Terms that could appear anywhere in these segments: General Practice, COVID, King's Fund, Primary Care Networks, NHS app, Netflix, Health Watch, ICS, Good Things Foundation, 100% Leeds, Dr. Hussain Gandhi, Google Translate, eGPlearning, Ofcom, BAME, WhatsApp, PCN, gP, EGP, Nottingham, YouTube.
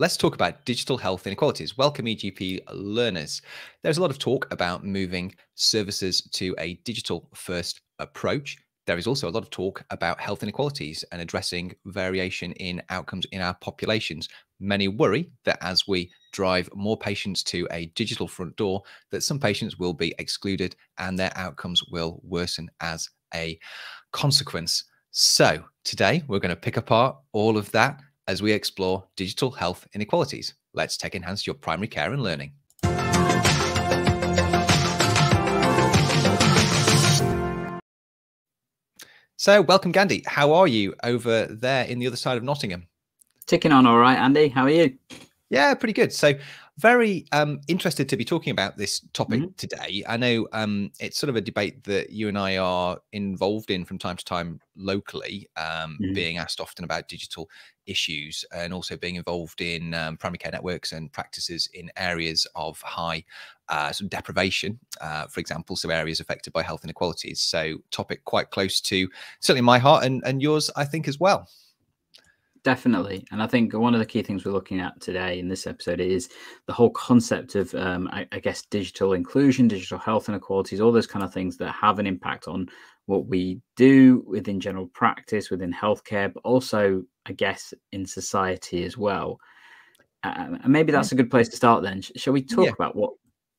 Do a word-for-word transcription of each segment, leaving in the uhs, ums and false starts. Let's talk about digital health inequalities. Welcome, E G P learners. There's a lot of talk about moving services to a digital first approach. There is also a lot of talk about health inequalities and addressing variation in outcomes in our populations. Many worry that as we drive more patients to a digital front door, that some patients will be excluded and their outcomes will worsen as a consequence. So today we're going to pick apart all of that as we explore digital health inequalities. Let's Tech Enhance Your Primary Care and Learning. So welcome, Gandhi. How are you over there in the other side of Nottingham? Ticking on all right, Andy. How are you? Yeah, pretty good. So very um, interested to be talking about this topic mm-hmm. today. I know um, it's sort of a debate that you and I are involved in from time to time locally, um, mm-hmm. being asked often about digital issues and also being involved in um, primary care networks and practices in areas of high uh, sort of deprivation, uh, for example, some areas affected by health inequalities. So topic quite close to certainly my heart and, and yours, I think, as well. Definitely. And I think one of the key things we're looking at today in this episode is the whole concept of, um, I, I guess, digital inclusion, digital health inequalities, all those kind of things that have an impact on what we do within general practice, within healthcare, but also, I guess, in society as well. Um, and maybe that's a good place to start then. Shall we talk yeah. about what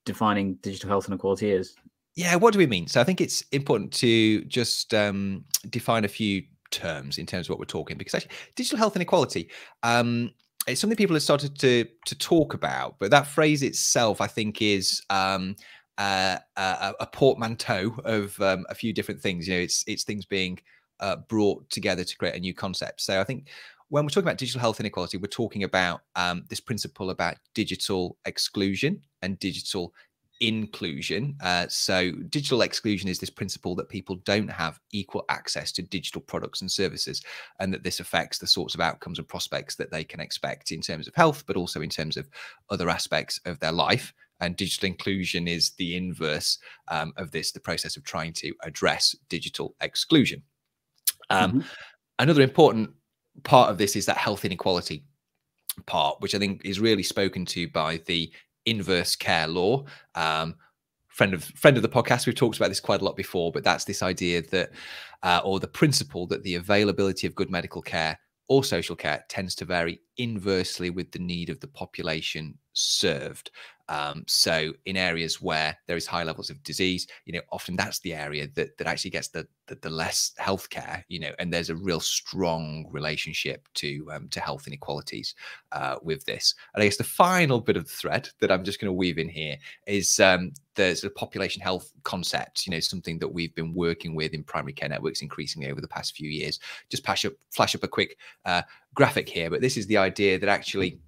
defining digital health inequality is? Yeah, what do we mean? So I think it's important to just um, define a few terms in terms of what we're talking, because actually digital health inequality, um it's something people have started to to talk about, but that phrase itself I think is um uh, a, a portmanteau of um, a few different things. You know, it's it's things being uh, brought together to create a new concept. So I think when we're talking about digital health inequality, we're talking about um this principle about digital exclusion and digital inclusion. Uh, so digital exclusion is this principle that people don't have equal access to digital products and services, and that this affects the sorts of outcomes and prospects that they can expect in terms of health, but also in terms of other aspects of their life. And digital inclusion is the inverse um, of this, the process of trying to address digital exclusion. Um, mm-hmm. Another important part of this is that health inequality part, which I think is really spoken to by the inverse care law. Um, friend of friend of the podcast, we've talked about this quite a lot before, but that's this idea that, uh, or the principle that the availability of good medical care or social care tends to vary inversely with the need of the population served. Um, so in areas where there is high levels of disease, you know, often that's the area that, that actually gets the, the, the less healthcare, you know, and there's a real strong relationship to, um, to health inequalities, uh, with this. And I guess the final bit of the thread that I'm just going to weave in here is, um, there's a population health concept, you know, something that we've been working with in primary care networks increasingly over the past few years. Just flash up, flash up a quick, uh, graphic here, but this is the idea that actually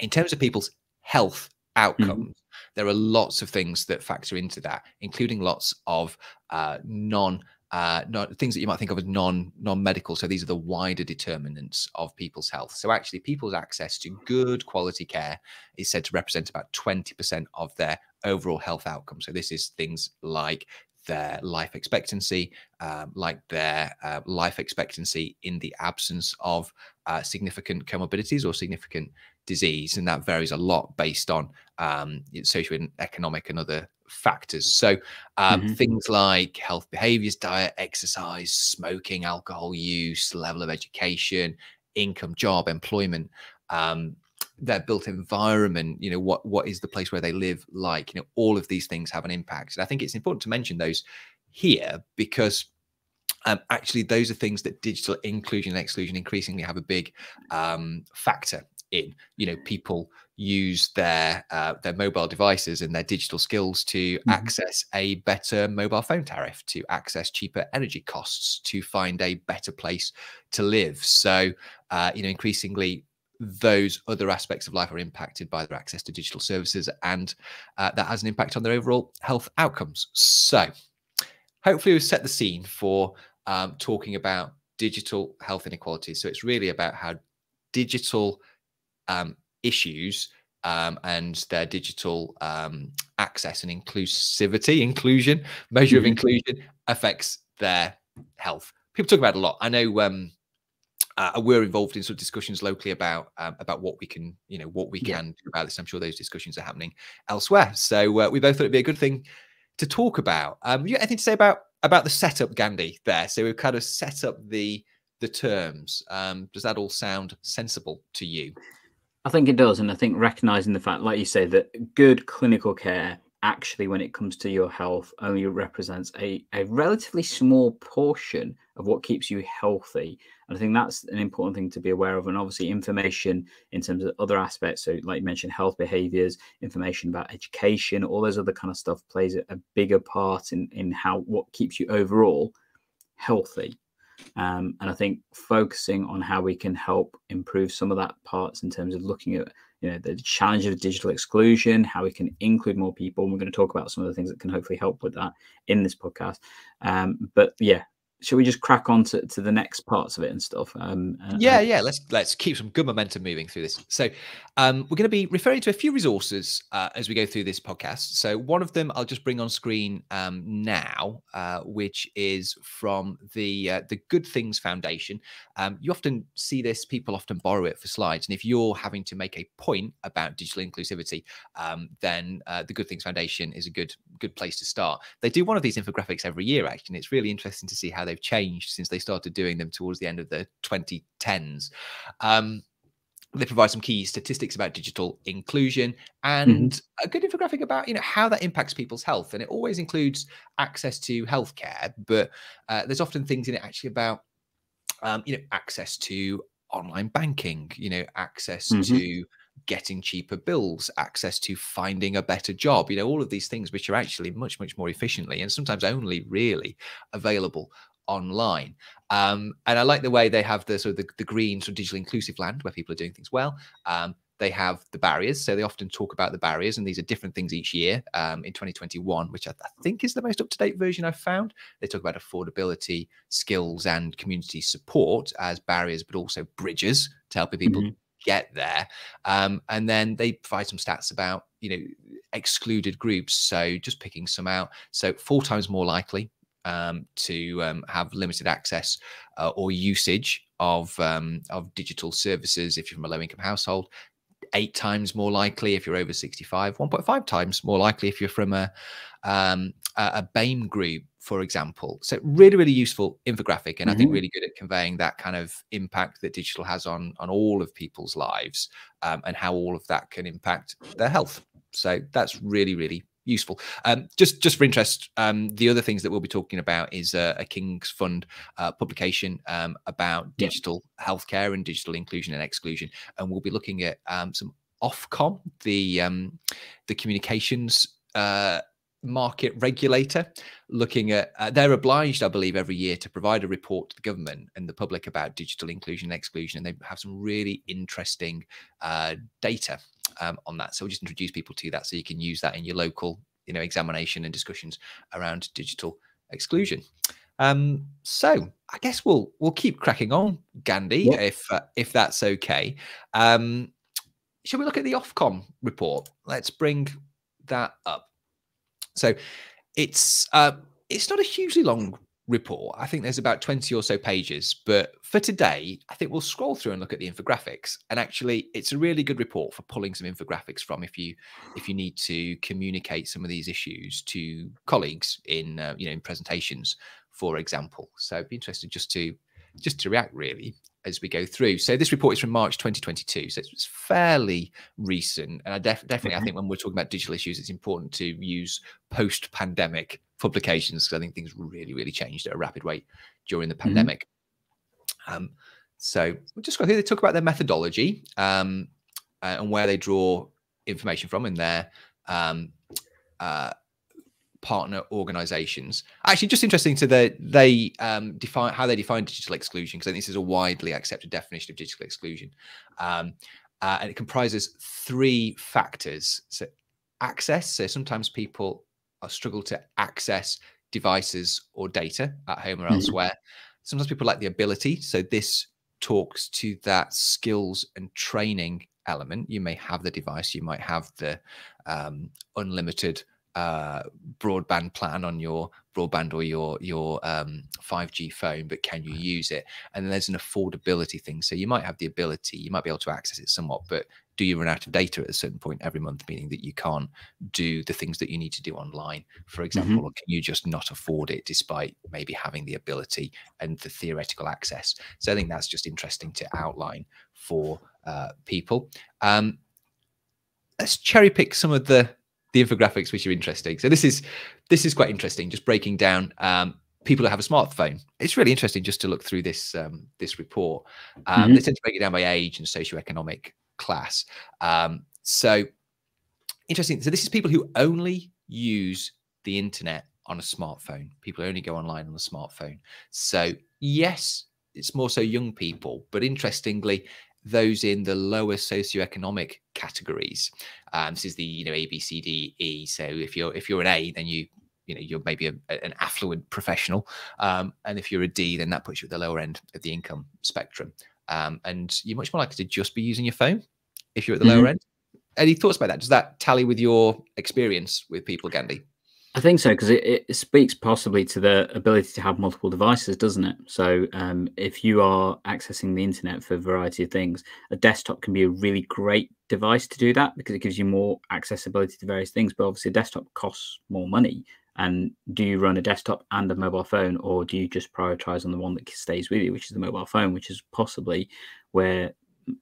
in terms of people's health outcomes, mm-hmm. there are lots of things that factor into that, including lots of uh, non, uh, non things that you might think of as non non medical. So these are the wider determinants of people's health. So actually, people's access to good quality care is said to represent about twenty percent of their overall health outcome. So this is things like their life expectancy, um, like their uh, life expectancy in the absence of uh, significant comorbidities or significant disease. And that varies a lot based on um, socioeconomic and other factors. So um, mm-hmm. things like health behaviors, diet, exercise, smoking, alcohol use, level of education, income, job, employment, um, their built environment, you know, what what is the place where they live like, you know, all of these things have an impact. And I think it's important to mention those here because um, actually those are things that digital inclusion and exclusion increasingly have a big um, factor in. You know, people use their uh, their mobile devices and their digital skills to mm-hmm. access a better mobile phone tariff, to access cheaper energy costs, to find a better place to live. So, uh, you know, increasingly those other aspects of life are impacted by their access to digital services, and uh, that has an impact on their overall health outcomes. So hopefully we've set the scene for um, talking about digital health inequalities. So it's really about how digital um, issues um, and their digital um, access and inclusivity, inclusion, measure of inclusion affects their health. People talk about it a lot. I know um, Uh, we're involved in sort of discussions locally about um, about what we can, you know, what we yeah. can do about this. I'm sure those discussions are happening elsewhere. So uh, we both thought it'd be a good thing to talk about. Um, you got anything to say about about the setup, Gandhi? There, so we've kind of set up the the terms. Um, does that all sound sensible to you? I think it does, and I think recognising the fact, like you say, that good clinical care actually, when it comes to your health, only represents a, a relatively small portion of what keeps you healthy. And I think that's an important thing to be aware of. And obviously information in terms of other aspects, so like you mentioned, health behaviours, information about education, all those other kind of stuff plays a bigger part in, in how what keeps you overall healthy. Um, and I think focusing on how we can help improve some of that parts in terms of looking at, you know, the challenge of digital exclusion, how we can include more people. And we're going to talk about some of the things that can hopefully help with that in this podcast. Um, but yeah, should we just crack on to, to the next parts of it and stuff? Um, yeah, uh, yeah. Let's let's keep some good momentum moving through this. So um, we're going to be referring to a few resources uh, as we go through this podcast. So one of them I'll just bring on screen um, now, uh, which is from the uh, the Good Things Foundation. Um, you often see this; people often borrow it for slides. And if you're having to make a point about digital inclusivity, um, then uh, the Good Things Foundation is a good good place to start. They do one of these infographics every year, actually, and it's really interesting to see how they've changed since they started doing them towards the end of the twenty tens. Um, they provide some key statistics about digital inclusion and mm-hmm. a good infographic about, you know, how that impacts people's health. And it always includes access to healthcare, but uh, there's often things in it actually about, um, you know, access to online banking, you know, access mm-hmm. to getting cheaper bills, access to finding a better job, you know, all of these things which are actually much, much more efficiently and sometimes only really available online. Um, and I like the way they have the sort of the, the green sort of digital inclusive land where people are doing things well. Um, they have the barriers. So they often talk about the barriers, and these are different things each year. Um, in twenty twenty-one, which I, I think is the most up-to-date version I've found, they talk about affordability, skills and community support as barriers, but also bridges to helping people mm-hmm. get there. Um, and then they provide some stats about, you know, excluded groups. So just picking some out. So four times more likely Um, to um, have limited access uh, or usage of um, of digital services if you're from a low-income household, eight times more likely if you're over sixty-five, one point five times more likely if you're from a, um, a BAME group, for example. So really, really useful infographic, and mm-hmm. I think really good at conveying that kind of impact that digital has on, on all of people's lives um, and how all of that can impact their health. So that's really, really useful. Um, just, just for interest, um, the other things that we'll be talking about is uh, a King's Fund uh, publication um, about yeah. digital healthcare and digital inclusion and exclusion. And we'll be looking at um, some Ofcom, the, um, the communications uh, market regulator, looking at, uh, they're obliged, I believe, every year to provide a report to the government and the public about digital inclusion and exclusion. And they have some really interesting uh, data Um, on that. So we'll just introduce people to that so you can use that in your local, you know, examination and discussions around digital exclusion. Um, so I guess we'll we'll keep cracking on, Gandhi, yep. if uh, if that's okay. Um, shall we look at the Ofcom report? Let's bring that up. So it's uh, it's not a hugely long report. I think there's about twenty or so pages, but for today, I think we'll scroll through and look at the infographics. And actually, it's a really good report for pulling some infographics from if you if you need to communicate some of these issues to colleagues in uh, you know in presentations, for example. So it'd be interesting just to just to react really as we go through. So this report is from March twenty twenty-two, so it's fairly recent. And I def definitely mm-hmm. I think when we're talking about digital issues, it's important to use post-pandemic publications, because I think things really, really changed at a rapid rate during the pandemic. Mm-hmm. Um, so we'll just go through. They talk about their methodology um, uh, and where they draw information from in their um, uh, partner organisations. Actually, just interesting to the they um, define how they define digital exclusion, because I think this is a widely accepted definition of digital exclusion, um, uh, and it comprises three factors. So access. So sometimes people struggle to access devices or data at home or elsewhere. Mm-hmm. Sometimes people lack the ability. So this talks to that skills and training element. You may have the device, you might have the um, unlimited uh, broadband plan on your broadband or your your um, five G phone, but can you use it? And then there's an affordability thing. So you might have the ability, you might be able to access it somewhat, but do you run out of data at a certain point every month, meaning that you can't do the things that you need to do online, for example, mm-hmm. or can you just not afford it despite maybe having the ability and the theoretical access? So I think that's just interesting to outline for uh, people. Um, let's cherry pick some of the, the infographics which are interesting. So this is, this is quite interesting, just breaking down um, people who have a smartphone. It's really interesting just to look through this, um, this report. Um, mm-hmm. They tend to break it down by age and socioeconomic class. Um, so interesting. So this is people who only use the internet on a smartphone. People who only go online on the smartphone. So yes, it's more so young people, but interestingly, those in the lower socioeconomic categories. Um, this is the, you know, A, B, C, D, E. So if you're, if you're an A, then you, you know, you're maybe a, an affluent professional. Um, and if you're a D, then that puts you at the lower end of the income spectrum. Um, and you're much more likely to just be using your phone if you're at the mm-hmm. lower end. Any thoughts about that? Does that tally with your experience with people, Gandhi? I think so, because it, it speaks possibly to the ability to have multiple devices, doesn't it? So um, if you are accessing the internet for a variety of things, a desktop can be a really great device to do that because it gives you more accessibility to various things. But obviously a desktop costs more money. And do you run a desktop and a mobile phone, or do you just prioritize on the one that stays with you, which is the mobile phone, which is possibly where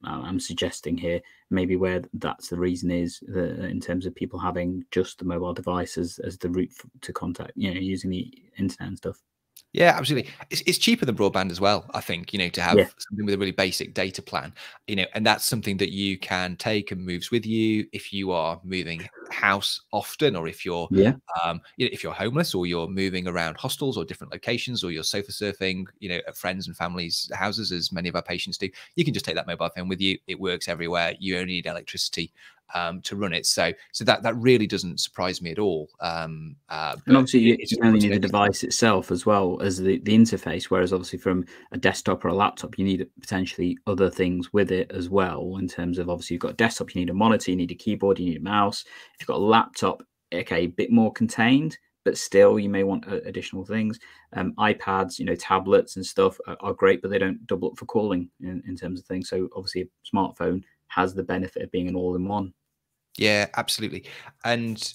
I'm suggesting here, maybe where that's the reason is the, in terms of people having just the mobile device as, as the route to contact, you know, using the internet and stuff. Yeah, absolutely. It's, it's cheaper than broadband as well, I think, you know, to have yeah. something with a really basic data plan, you know, and that's something that you can take and moves with you if you are moving house often, or if you're, yeah. um, you know, if you're homeless, or you're moving around hostels or different locations, or you're sofa surfing, you know, at friends and family's houses, as many of our patients do. You can just take that mobile phone with you. It works everywhere. You only need electricity um, to run it. So, so that, that really doesn't surprise me at all. Um, uh, and obviously you, you only need the device itself as well as the, the interface, whereas obviously from a desktop or a laptop, you need potentially other things with it as well, in terms of obviously you've got a desktop, you need a monitor, you need a keyboard, you need a mouse. If you've got a laptop, okay, a bit more contained, but still you may want additional things. Um, iPads, you know, tablets and stuff are, are great, but they don't double up for calling in, in terms of things. So obviously a smartphone has the benefit of being an all-in-one. Yeah, absolutely. And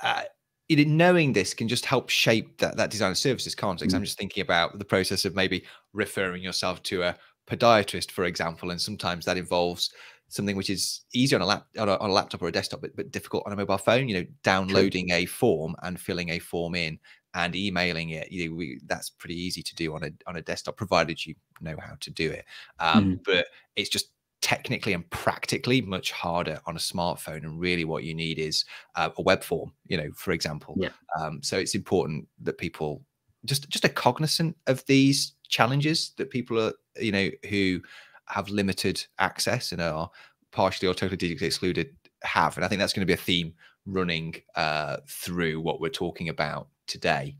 uh, it, knowing this can just help shape that, that design of services, can't it? Because mm. I'm just thinking about the process of maybe referring yourself to a podiatrist, for example, and sometimes that involves something which is easy on a, lap, on, a, on a laptop or a desktop, but, but difficult on a mobile phone, you know, downloading a form and filling a form in and emailing it. You know, we, that's pretty easy to do on a, on a desktop, provided you know how to do it. Um, mm. But it's just technically and practically much harder on a smartphone. And really what you need is uh, a web form, you know, for example. Yeah. Um, so it's important that people just, just are cognizant of these challenges that people are, you know, who have limited access and are partially or totally digitally excluded have. And I think that's going to be a theme running uh, through what we're talking about today.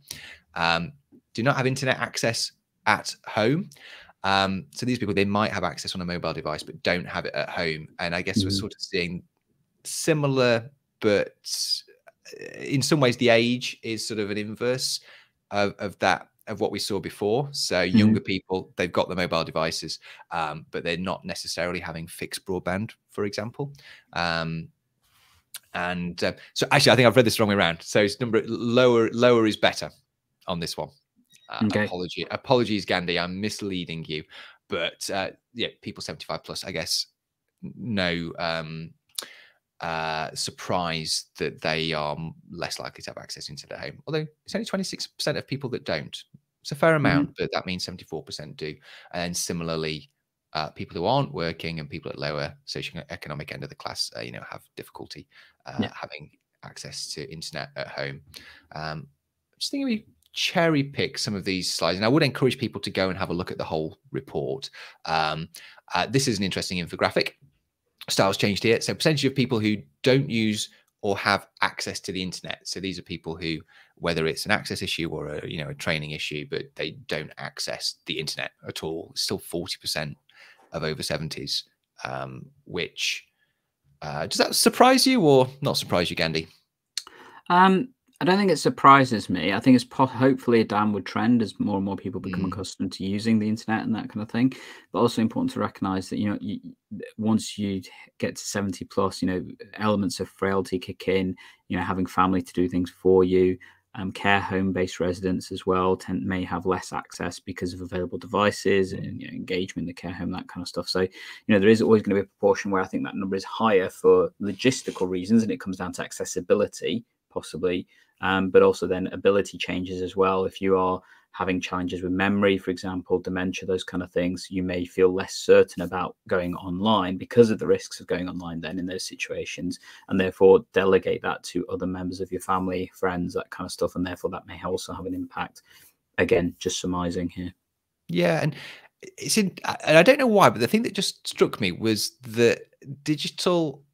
Um, do not have internet access at home. Um, so these people, they might have access on a mobile device, but don't have it at home. And I guess mm-hmm. we're sort of seeing similar, but in some ways the age is sort of an inverse of, of that, of what we saw before. So younger mm-hmm. people, they've got the mobile devices, um, but they're not necessarily having fixed broadband, for example. Um, and uh, so actually, I think I've read this the wrong way around. So it's number lower, lower is better on this one. Uh, okay. Apology, apologies, Gandhi, I'm misleading you. But uh, yeah, people seventy-five plus, I guess, no um, uh, surprise that they are less likely to have access into their home. Although it's only twenty-six percent of people that don't. It's a fair amount, mm-hmm. but that means seventy-four percent do. And similarly, uh, people who aren't working and people at lower socioeconomic end of the class, uh, you know, have difficulty uh, yeah. having access to internet at home. Um, just thinking we cherry pick some of these slides, and I would encourage people to go and have a look at the whole report. Um, uh, this is an interesting infographic. Styles changed here. So percentage of people who don't use or have access to the internet. So these are people who, whether it's an access issue or a, you know, a training issue, but they don't access the internet at all. It's still forty percent of over seventies, um, which, uh, does that surprise you or not surprise you, Gandhi? Um, I don't think it surprises me. I think it's hopefully a downward trend as more and more people become mm. accustomed to using the internet and that kind of thing. But also important to recognise that, you know, you, once you get to seventy plus, you know, elements of frailty kick in, you know, having family to do things for you. Um, care home-based residents as well tend may have less access because of available devices and, you know, engagement in the care home, that kind of stuff. So, you know, there is always going to be a proportion where I think that number is higher for logistical reasons, and it comes down to accessibility possibly, um, but also then ability changes as well. If you are having challenges with memory, for example, dementia, those kind of things, you may feel less certain about going online because of the risks of going online then in those situations, and therefore delegate that to other members of your family, friends, that kind of stuff. And therefore that may also have an impact. Again, just surmising here. Yeah. And it's in, and I don't know why, but the thing that just struck me was that digital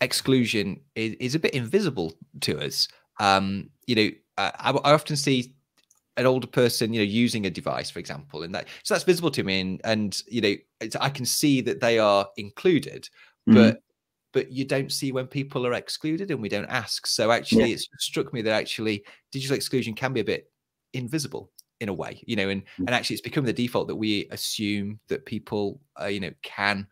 exclusion is, is a bit invisible to us. Um, you know, I, I often see an older person, you know, using a device, for example, and that, so that's visible to me, and, and you know, it's, I can see that they are included, mm-hmm. but but you don't see when people are excluded, and we don't ask. So actually, yeah. It struck me that actually digital exclusion can be a bit invisible in a way, you know, and mm-hmm. and actually it's become the default that we assume that people, uh, you know, can,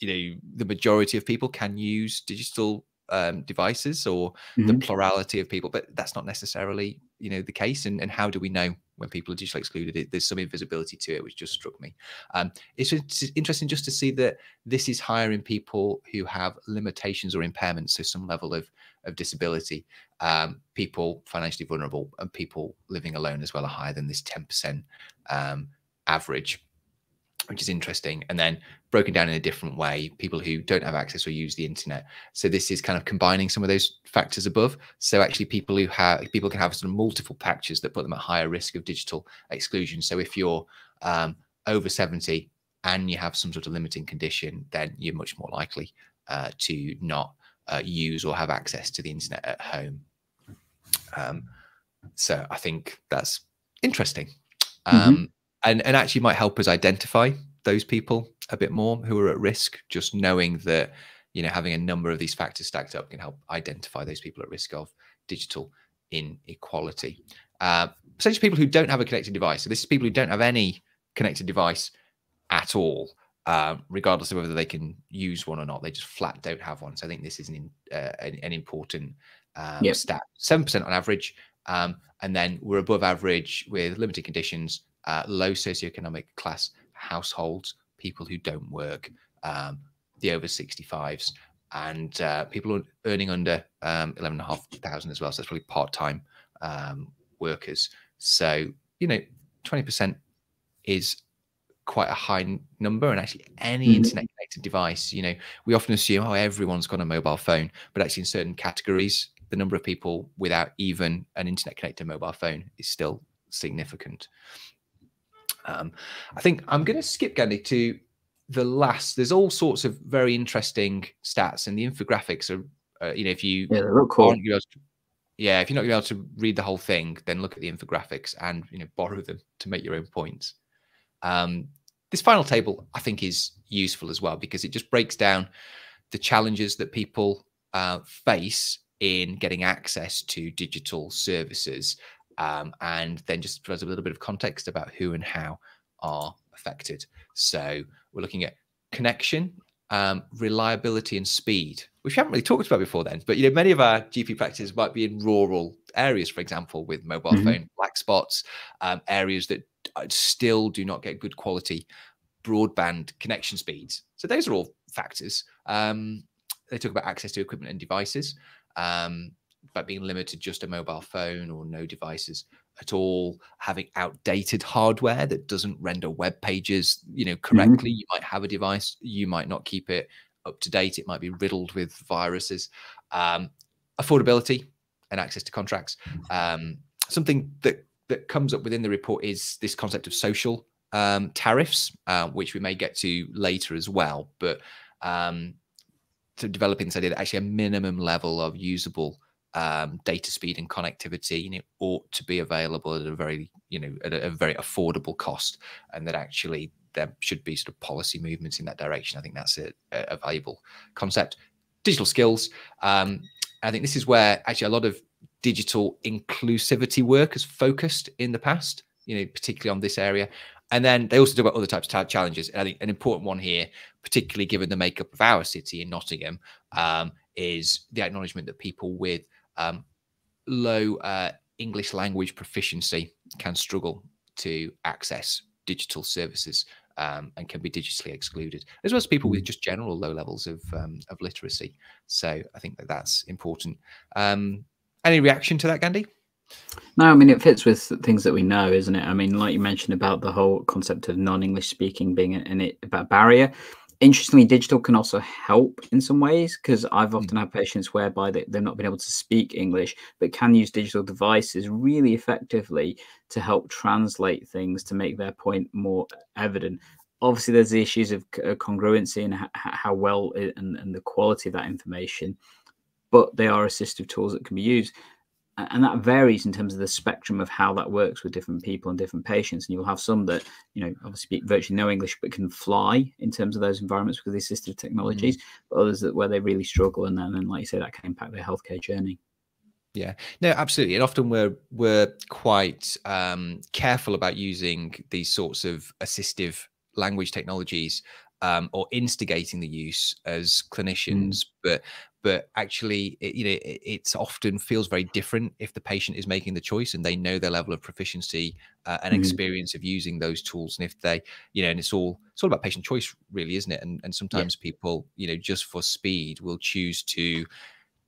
you know, the majority of people can use digital um, devices, or mm-hmm. the plurality of people, but that's not necessarily, you know, the case. And, and how do we know when people are digitally excluded? It, there's some invisibility to it, which just struck me. Um, it's, it's interesting just to see that this is higher in people who have limitations or impairments, so some level of, of disability. Um, people financially vulnerable and people living alone as well are higher than this ten percent um, average, which is interesting. And then broken down in a different way, people who don't have access or use the internet. So this is kind of combining some of those factors above. So actually people who have, people can have sort of multiple patches that put them at higher risk of digital exclusion. So if you're um, over seventy and you have some sort of limiting condition, then you're much more likely uh, to not uh, use or have access to the internet at home. Um, so I think that's interesting. Mm-hmm. Um, And, and actually might help us identify those people a bit more who are at risk, just knowing that, you know, having a number of these factors stacked up can help identify those people at risk of digital inequality. Uh, essentially people who don't have a connected device. So this is people who don't have any connected device at all, uh, regardless of whether they can use one or not. They just flat don't have one. So I think this is an, uh, an, an important um, yep. stat, seven percent on average. Um, and then we're above average with limited conditions, Uh, low socioeconomic class households, people who don't work, um, the over sixty-fives, and uh, people earning under um, eleven thousand five hundred as well. So that's probably part-time um, workers. So, you know, twenty percent is quite a high number. And actually any mm-hmm. internet connected device, you know, we often assume, oh, everyone's got a mobile phone, but actually in certain categories, the number of people without even an internet connected mobile phone is still significant. Um, I think I'm going to skip, Gandhi, to the last. There's all sorts of very interesting stats, and the infographics are, uh, you know, if you yeah, cool. aren't able to, yeah, if you're not going to be able to read the whole thing, then look at the infographics and, you know, borrow them to make your own points. Um, this final table, I think, is useful as well because it just breaks down the challenges that people uh, face in getting access to digital services. Um, and then just provides a little bit of context about who and how are affected. So we're looking at connection, um, reliability and speed, which we haven't really talked about before then, but you know, many of our G P practices might be in rural areas, for example, with mobile mm-hmm. phone black spots, um, areas that still do not get good quality broadband connection speeds. So those are all factors. Um, they talk about access to equipment and devices. Um, But being limited to just a mobile phone or no devices at all, having outdated hardware that doesn't render web pages, you know, correctly. Mm-hmm. You might have a device, you might not keep it up to date. It might be riddled with viruses, um, affordability and access to contracts. Um, something that, that comes up within the report is this concept of social um, tariffs, uh, which we may get to later as well. But um, to developing this idea that actually a minimum level of usable Um, data speed and connectivity, you know, ought to be available at a very, you know, at a, a very affordable cost, and that actually there should be sort of policy movements in that direction. I think that's a, a valuable concept. Digital skills. Um, I think this is where actually a lot of digital inclusivity work has focused in the past, you know, particularly on this area. And then they also talk about other types of challenges. And I think an important one here, particularly given the makeup of our city in Nottingham, um, is the acknowledgement that people with um, low uh, English language proficiency can struggle to access digital services um, and can be digitally excluded, as well as people with just general low levels of, um, of literacy. So I think that that's important. Um, any reaction to that, Gandhi? No, I mean, it fits with things that we know, isn't it? I mean, like you mentioned about the whole concept of non-English speaking being an, an, a barrier. Interestingly, digital can also help in some ways, because I've often had patients whereby they, they've not been able to speak English, but can use digital devices really effectively to help translate things to make their point more evident. Obviously, there's the issues of congruency and how well it, and, and the quality of that information, but they are assistive tools that can be used. And that varies in terms of the spectrum of how that works with different people and different patients. And you'll have some that, you know, obviously speak virtually no English, but can fly in terms of those environments with the assistive technologies, mm-hmm. but others that where they really struggle. And then, and like you say, that can impact their healthcare journey. Yeah, no, absolutely. And often we're, we're quite um, careful about using these sorts of assistive language technologies um, or instigating the use as clinicians, mm-hmm. but But actually, it, you know, it, it's often feels very different if the patient is making the choice and they know their level of proficiency uh, and mm-hmm. experience of using those tools. And if they, you know, and it's all it's all about patient choice, really, isn't it? And and sometimes yeah. people, you know, just for speed, will choose to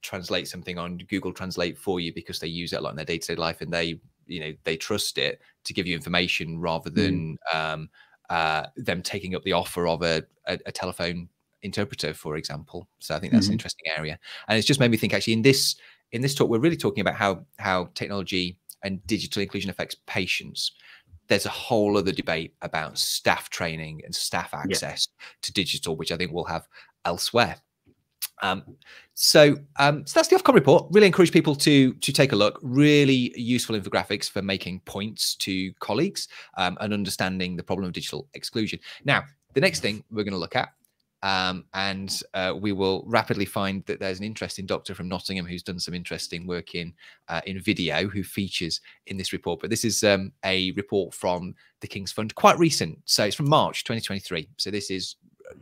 translate something on Google Translate for you because they use it a lot in their day-to-day life, and they, you know, they trust it to give you information rather than mm-hmm. um, uh, them taking up the offer of a a, a telephone interpreter, for example. So I think that's mm-hmm. an interesting area, and it's just made me think, actually, in this in this talk we're really talking about how how technology and digital inclusion affects patients. There's a whole other debate about staff training and staff access yeah. to digital, which I think we'll have elsewhere. Um, so, um, so that's the Ofcom report. Really encourage people to to take a look. Really useful infographics for making points to colleagues um, and understanding the problem of digital exclusion. Now, the next thing we're going to look at. Um, and uh, we will rapidly find that there's an interesting doctor from Nottingham who's done some interesting work in uh, in video who features in this report. But this is um, a report from the King's Fund, quite recent. So it's from March twenty twenty-three. So this is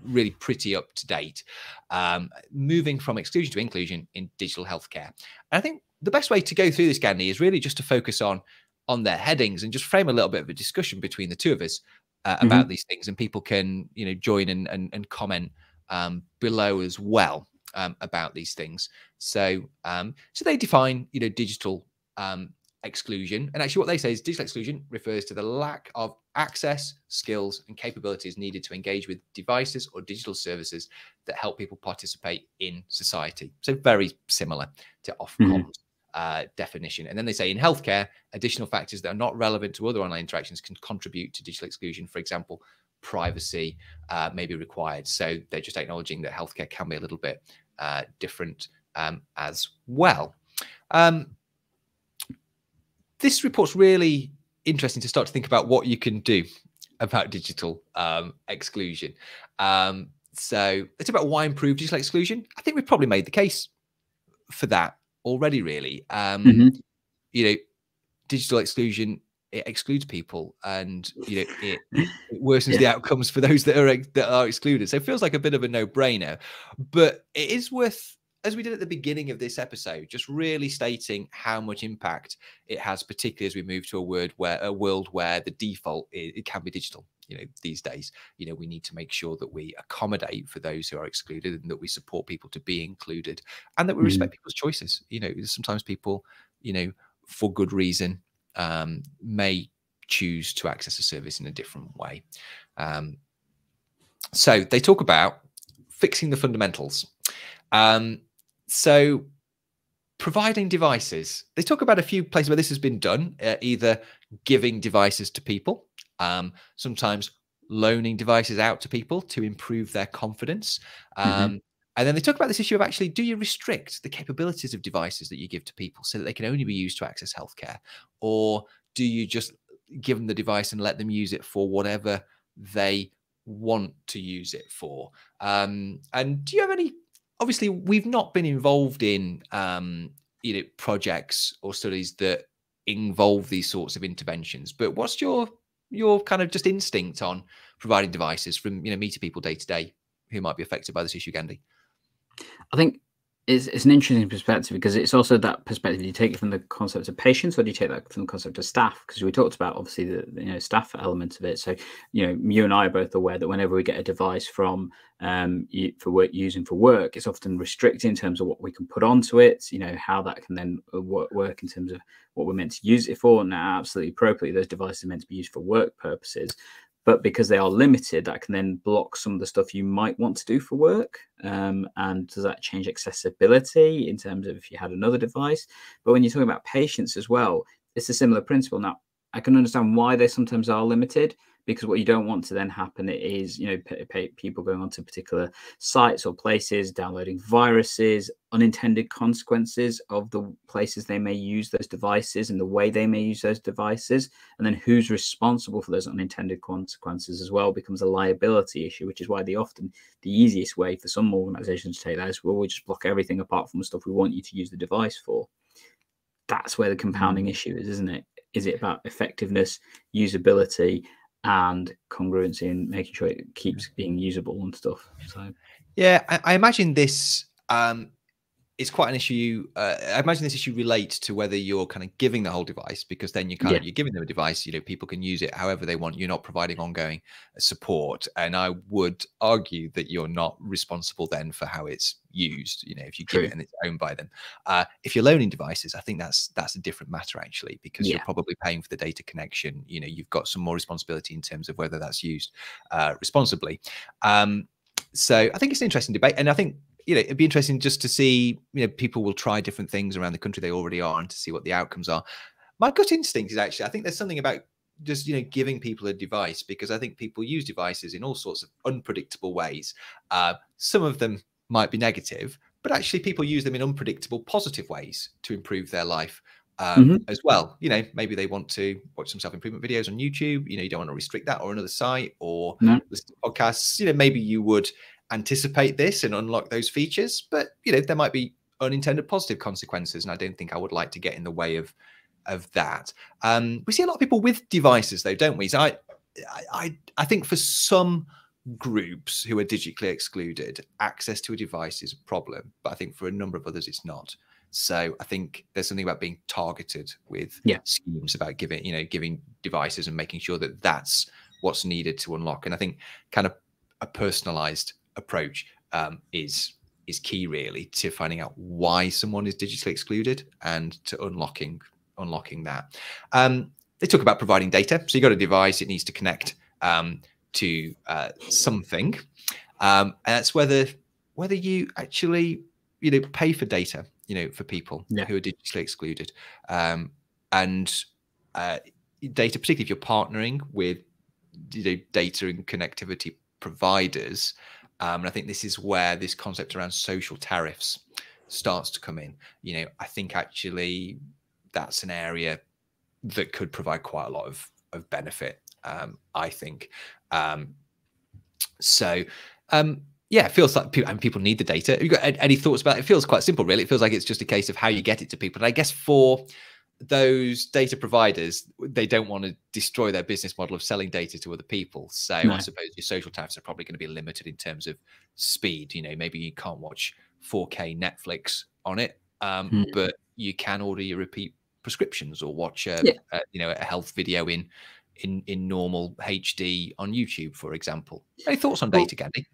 really pretty up to date, um, moving from exclusion to inclusion in digital healthcare. And I think the best way to go through this, Gandhi, is really just to focus on on their headings and just frame a little bit of a discussion between the two of us. Uh, about mm-hmm. these things, and people can, you know, join and and, and comment um, below as well um, about these things. So, um, so they define, you know, digital um, exclusion, and actually what they say is digital exclusion refers to the lack of access, skills, and capabilities needed to engage with devices or digital services that help people participate in society. So very similar to Ofcom's mm-hmm. Uh, definition. And then they say in healthcare, additional factors that are not relevant to other online interactions can contribute to digital exclusion. For example, privacy uh, may be required. So they're just acknowledging that healthcare can be a little bit uh, different um, as well. Um, this report's really interesting to start to think about what you can do about digital um, exclusion. Um, so it's about why improve digital exclusion. I think we've probably made the case for that already, really. Um mm-hmm. You know, digital exclusion, it excludes people, and you know it, it worsens yeah. the outcomes for those that are that are excluded. So it feels like a bit of a no-brainer, but it is worth, as we did at the beginning of this episode, just really stating how much impact it has, particularly as we move to a word where a world where the default is, it can be digital. You know, these days, you know, we need to make sure that we accommodate for those who are excluded, and that we support people to be included, and that we respect mm. people's choices. You know, sometimes people, you know, for good reason, um, may choose to access a service in a different way. Um, so they talk about fixing the fundamentals. Um, so providing devices, they talk about a few places where this has been done, uh, either giving devices to people, Um, sometimes loaning devices out to people to improve their confidence. Um, mm-hmm. And then they talk about this issue of, actually, do you restrict the capabilities of devices that you give to people so that they can only be used to access healthcare? Or do you just give them the device and let them use it for whatever they want to use it for? Um, and do you have any, obviously, we've not been involved in um, you know, projects or studies that involve these sorts of interventions. But what's your your kind of just instinct on providing devices from, you know, meeting people day to day who might be affected by this issue, Gandhi? I think it's, it's an interesting perspective, because it's also that perspective. Do you take it from the concept of patients, or do you take that from the concept of staff? Because we talked about obviously the, you know, staff element of it. So, you know, you and I are both aware that whenever we get a device from um for work using for work, it's often restricted in terms of what we can put onto it, you know, how that can then work in terms of what we're meant to use it for. Now, absolutely appropriately, those devices are meant to be used for work purposes, but because they are limited, that can then block some of the stuff you might want to do for work. Um, and does that change accessibility in terms of if you had another device? But when you're talking about patients as well, it's a similar principle. Now, I can understand why they sometimes are limited, because what you don't want to then happen is, you know, p p people going onto particular sites or places, downloading viruses, unintended consequences of the places they may use those devices and the way they may use those devices. And then who's responsible for those unintended consequences as well becomes a liability issue, which is why the often the easiest way for some organizations to take that is, well, we'll just block everything apart from the stuff we want you to use the device for. That's where the compounding issue is, isn't it? Is it about effectiveness, usability, and congruency, and making sure it keeps being usable and stuff? So yeah, I, I imagine this um is quite an issue. uh, I imagine this issue relates to whether you're kind of giving the whole device, because then you kind yeah. of, you're giving them a device, you know, people can use it however they want, you're not providing ongoing support, and I would argue that you're not responsible then for how it's used, you know, if you True. give it and it's owned by them. Uh if you're loaning devices, I think that's that's a different matter actually, because yeah. you're probably paying for the data connection, you know, you've got some more responsibility in terms of whether that's used uh responsibly. Um so I think it's an interesting debate, and I think, you know, it'd be interesting just to see, you know, people will try different things around the country they already are, and to see what the outcomes are. My gut instinct is actually, I think there's something about just, you know, giving people a device, because I think people use devices in all sorts of unpredictable ways. Uh, some of them might be negative, but actually people use them in unpredictable positive ways to improve their life. Um, mm-hmm. as well, you know, maybe they want to watch some self-improvement videos on YouTube, you know, you don't want to restrict that, or another site, or no. listen to podcasts. You know, maybe you would anticipate this and unlock those features, but, you know, there might be unintended positive consequences, and I don't think I would like to get in the way of of that. Um we see a lot of people with devices though, don't we? So I I I think for some groups who are digitally excluded, access to a device is a problem, but I think for a number of others it's not. So I think there's something about being targeted with yeah. schemes about giving, you know, giving devices and making sure that that's what's needed to unlock. And I think kind of a personalized approach um, is is key really to finding out why someone is digitally excluded and to unlocking unlocking that. Um, they talk about providing data. So you've got a device, it needs to connect um, to uh, something. Um, and that's whether whether you actually, you know, pay for data, you know, for people yeah. who are digitally excluded, um, and uh, data, particularly if you're partnering with, you know, data and connectivity providers. Um, and I think this is where this concept around social tariffs starts to come in. You know, I think actually that's an area that could provide quite a lot of, of benefit, um, I think. Um, so, um, yeah, it feels like people, and people need the data. Have you got any thoughts about it? It feels quite simple, really. It feels like it's just a case of how you get it to people. And I guess for those data providers, they don't want to destroy their business model of selling data to other people. So no. I suppose your social tariffs are probably going to be limited in terms of speed. You know, maybe you can't watch four K Netflix on it, um, mm. but you can order your repeat prescriptions or watch, a, yeah. a, you know, a health video in in in normal H D on YouTube, for example. Any thoughts on data, Gandhi?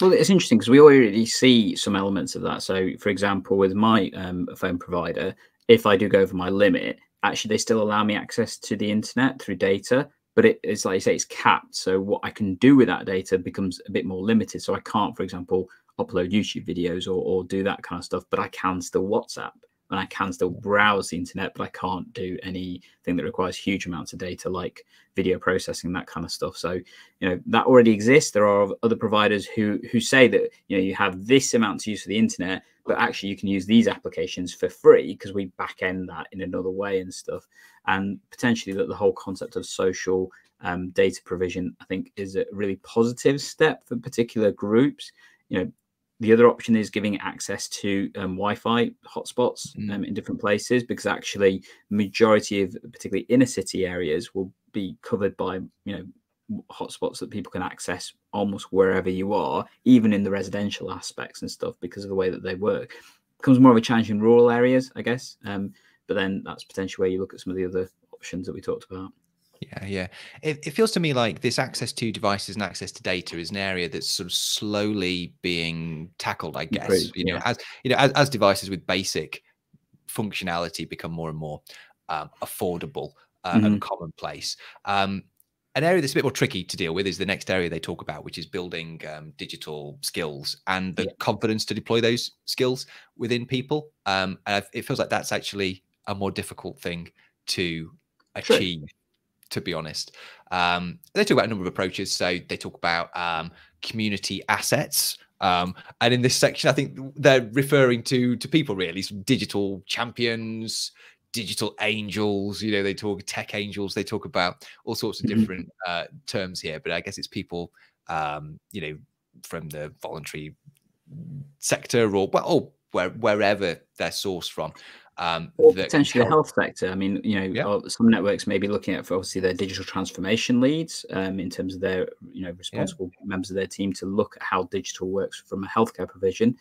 Well, it's interesting because we already see some elements of that. So, for example, with my um, phone provider, if I do go over my limit, actually they still allow me access to the internet through data, but it, it's like you say, it's capped. So what I can do with that data becomes a bit more limited. So I can't, for example, upload YouTube videos or, or do that kind of stuff, but I can still WhatsApp and I can still browse the internet, but I can't do anything that requires huge amounts of data like video processing, that kind of stuff. So, you know, that already exists. There are other providers who who say that, you know, you have this amount to use for the internet, but actually you can use these applications for free because we back end that in another way and stuff. And potentially that the whole concept of social um, data provision, I think, is a really positive step for particular groups. You know, The other option is giving access to um, Wi-Fi hotspots mm. um, in different places, because actually majority of particularly inner city areas will be covered by, you know, hotspots that people can access almost wherever you are, even in the residential aspects and stuff, because of the way that they work. Becomes more of a challenge in rural areas, I guess. Um, but then that's potentially where you look at some of the other options that we talked about. Yeah, yeah. It, it feels to me like this access to devices and access to data is an area that's sort of slowly being tackled, I guess. Pretty, you know, yeah. as you know, as, as devices with basic functionality become more and more um, affordable uh, mm-hmm. and commonplace. Um, an area that's a bit more tricky to deal with is the next area they talk about, which is building um, digital skills and the yeah. confidence to deploy those skills within people. Um, and I've, it feels like that's actually a more difficult thing to achieve. Sure. To be honest, um, they talk about a number of approaches. So they talk about um, community assets. Um, and in this section, I think they're referring to to people, really, some digital champions, digital angels. You know, they talk tech angels. They talk about all sorts of different uh, terms here. But I guess it's people, um, you know, from the voluntary sector or, well, or where, wherever they're sourced from. Um, or potentially the health sector. I mean, you know, yeah. some networks may be looking at, for obviously, their digital transformation leads um, in terms of their, you know, responsible yeah. members of their team to look at how digital works from a healthcare provision.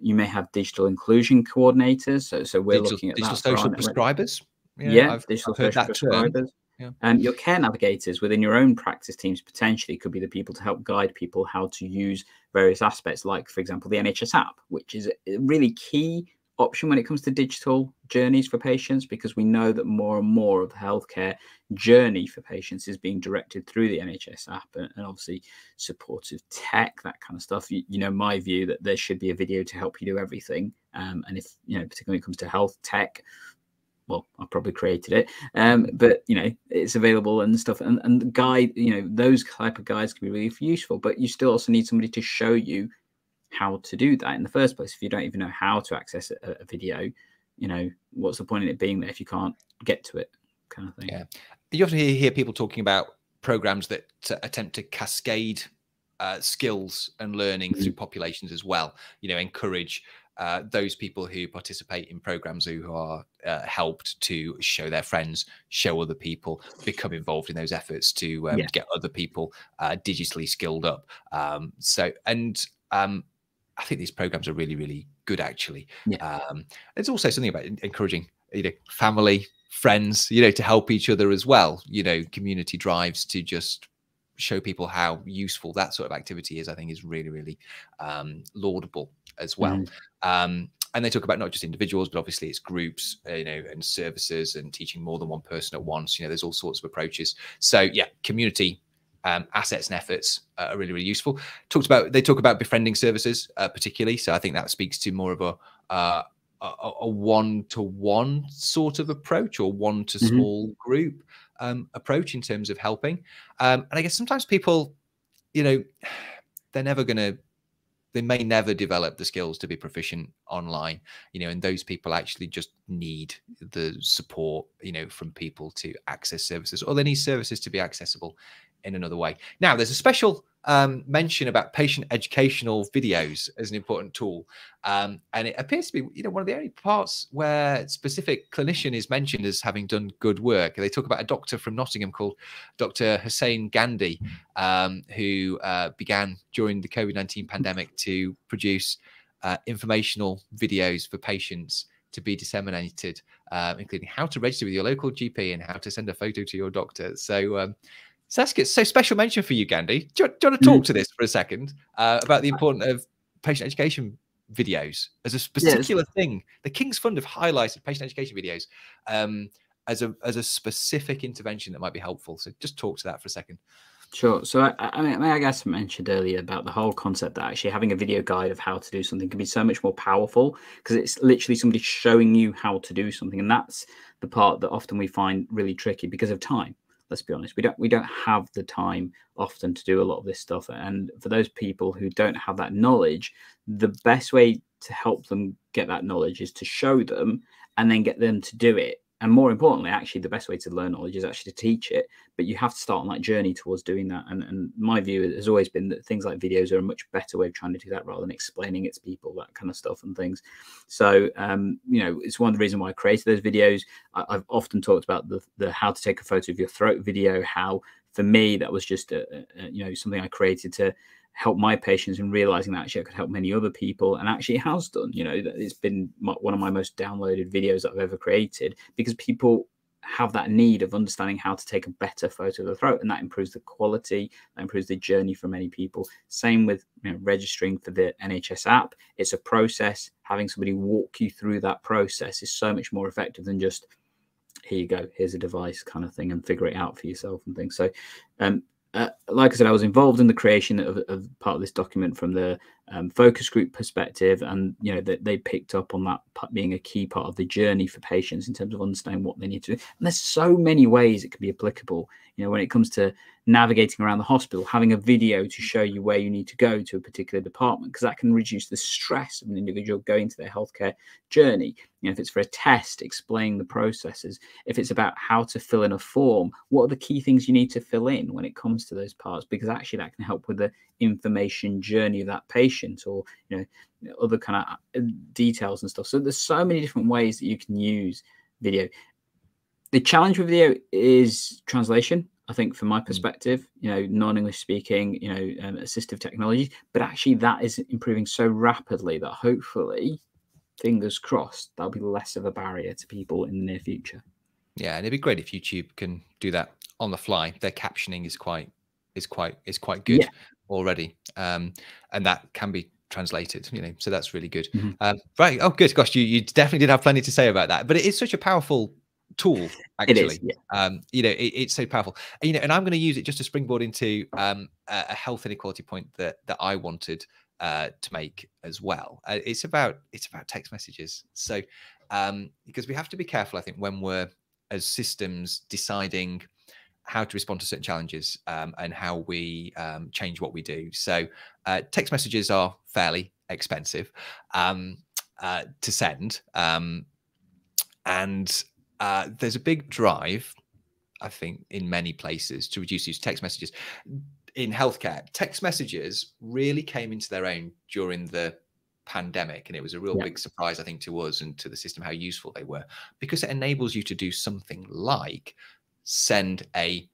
You may have digital inclusion coordinators. So, so we're digital, looking at digital that social prescribers. Yeah, yeah I've, digital I've social prescribers. Term. Yeah. Um, your care navigators within your own practice teams potentially could be the people to help guide people how to use various aspects, like, for example, the N H S app, which is a really key option when it comes to digital journeys for patients, because we know that more and more of the healthcare journey for patients is being directed through the N H S app and, and obviously supportive tech, that kind of stuff. You, you know, my view that there should be a video to help you do everything. Um, and if, you know, particularly when it comes to health tech, well, I've probably created it, um, but, you know, it's available and stuff. And, and the guide, you know, those type of guides can be really useful, but you still also need somebody to show you how to do that in the first place. If you don't even know how to access a, a video, you know, what's the point in it being there if you can't get to it, kind of thing. Yeah, you often hear people talking about programs that attempt to cascade uh, skills and learning mm-hmm. through populations as well, you know, encourage uh, those people who participate in programs who are uh, helped to show their friends, show other people, become involved in those efforts to um, yeah. get other people uh, digitally skilled up. Um, so, and um, I think these programs are really, really good, actually. Yeah. Um, it's also something about encouraging, you know, family, friends, you know, to help each other as well. You know, community drives to just show people how useful that sort of activity is, I think, is really, really um, laudable as well. Mm. Um, and they talk about not just individuals, but obviously it's groups, you know, and services and teaching more than one person at once. You know, there's all sorts of approaches. So, yeah, community Um, assets and efforts uh, are really, really useful. Talked about, they talk about befriending services uh, particularly. So I think that speaks to more of a uh, a one-to-one -one sort of approach, or one-to-small mm-hmm. group um, approach in terms of helping. Um, and I guess sometimes people, you know, they're never going to, they may never develop the skills to be proficient online, you know, and those people actually just need the support, you know, from people to access services, or they need services to be accessible in another way. Now, there's a special um, mention about patient educational videos as an important tool. Um, and it appears to be, you know, one of the only parts where specific clinician is mentioned as having done good work. They talk about a doctor from Nottingham called Doctor Hussain Gandhi, um, who uh, began during the COVID nineteen pandemic to produce uh, informational videos for patients to be disseminated, uh, including how to register with your local G P and how to send a photo to your doctor. So, um, Saskia, so special mention for you, Gandhi. Do you, do you want to talk to this for a second uh, about the importance of patient education videos as a particular yes. thing? The King's Fund have highlighted patient education videos um, as a as a specific intervention that might be helpful. So just talk to that for a second. Sure. So I, I mean, I guess I mentioned earlier about the whole concept that actually having a video guide of how to do something can be so much more powerful, because it's literally somebody showing you how to do something, and that's the part that often we find really tricky because of time. Let's be honest, we don't we don't have the time often to do a lot of this stuff. And for those people who don't have that knowledge, the best way to help them get that knowledge is to show them and then get them to do it And more importantly, actually, the best way to learn knowledge is actually to teach it. But you have to start on that journey towards doing that. And, and my view has always been that things like videos are a much better way of trying to do that rather than explaining it to people, that kind of stuff and things. So, um, you know, it's one of the reasons why I created those videos. I, I've often talked about the, the how to take a photo of your throat video, how for me, that was just, a, a, you know, something I created to help my patients and realizing that actually I could help many other people. And actually it has done, you know, it's been my, one of my most downloaded videos that I've ever created, because people have that need of understanding how to take a better photo of the throat. And that improves the quality, that improves the journey for many people. Same with, you know, registering for the N H S app. It's a process. Having somebody walk you through that process is so much more effective than just, here you go, here's a device kind of thing, and figure it out for yourself and things. So, um, Uh, like I said, I was involved in the creation of, of part of this document from the um, focus group perspective, and you know that they, they picked up on that being a key part of the journey for patients in terms of understanding what they need to do. And there's so many ways it can be applicable. You know, when it comes to navigating around the hospital, having a video to show you where you need to go to a particular department, because that can reduce the stress of an individual going to their healthcare journey. You know, if it's for a test, explain the processes. If it's about how to fill in a form, what are the key things you need to fill in when it comes to those parts? Because actually that can help with the information journey of that patient, or, you know, other kind of details and stuff. So there's so many different ways that you can use video. The challenge with video is translation. I think from my perspective, you know, non-English speaking, you know, um, assistive technology, but actually that is improving so rapidly that hopefully, fingers crossed, that'll be less of a barrier to people in the near future. Yeah, and it'd be great if YouTube can do that on the fly. Their captioning is quite is quite is quite good, yeah, already, um, and that can be translated. You know, so that's really good. Mm-hmm. um, right? Oh, good. Gosh, you you definitely did have plenty to say about that. But it is such a powerful tool, actually. It is, yeah. um, you know, it, it's so powerful. And, you know, and I'm going to use it just to springboard into um, a health inequality point that that I wanted Uh, to make as well. Uh, it's about it's about text messages. So um, because we have to be careful, I think, when we're as systems deciding how to respond to certain challenges um, and how we um, change what we do. So uh, text messages are fairly expensive um, uh, to send, um, and uh, there's a big drive, I think, in many places to reduce these text messages. In healthcare, text messages really came into their own during the pandemic, and it was a real, yeah, big surprise, I think, to us and to the system how useful they were, because it enables you to do something like send a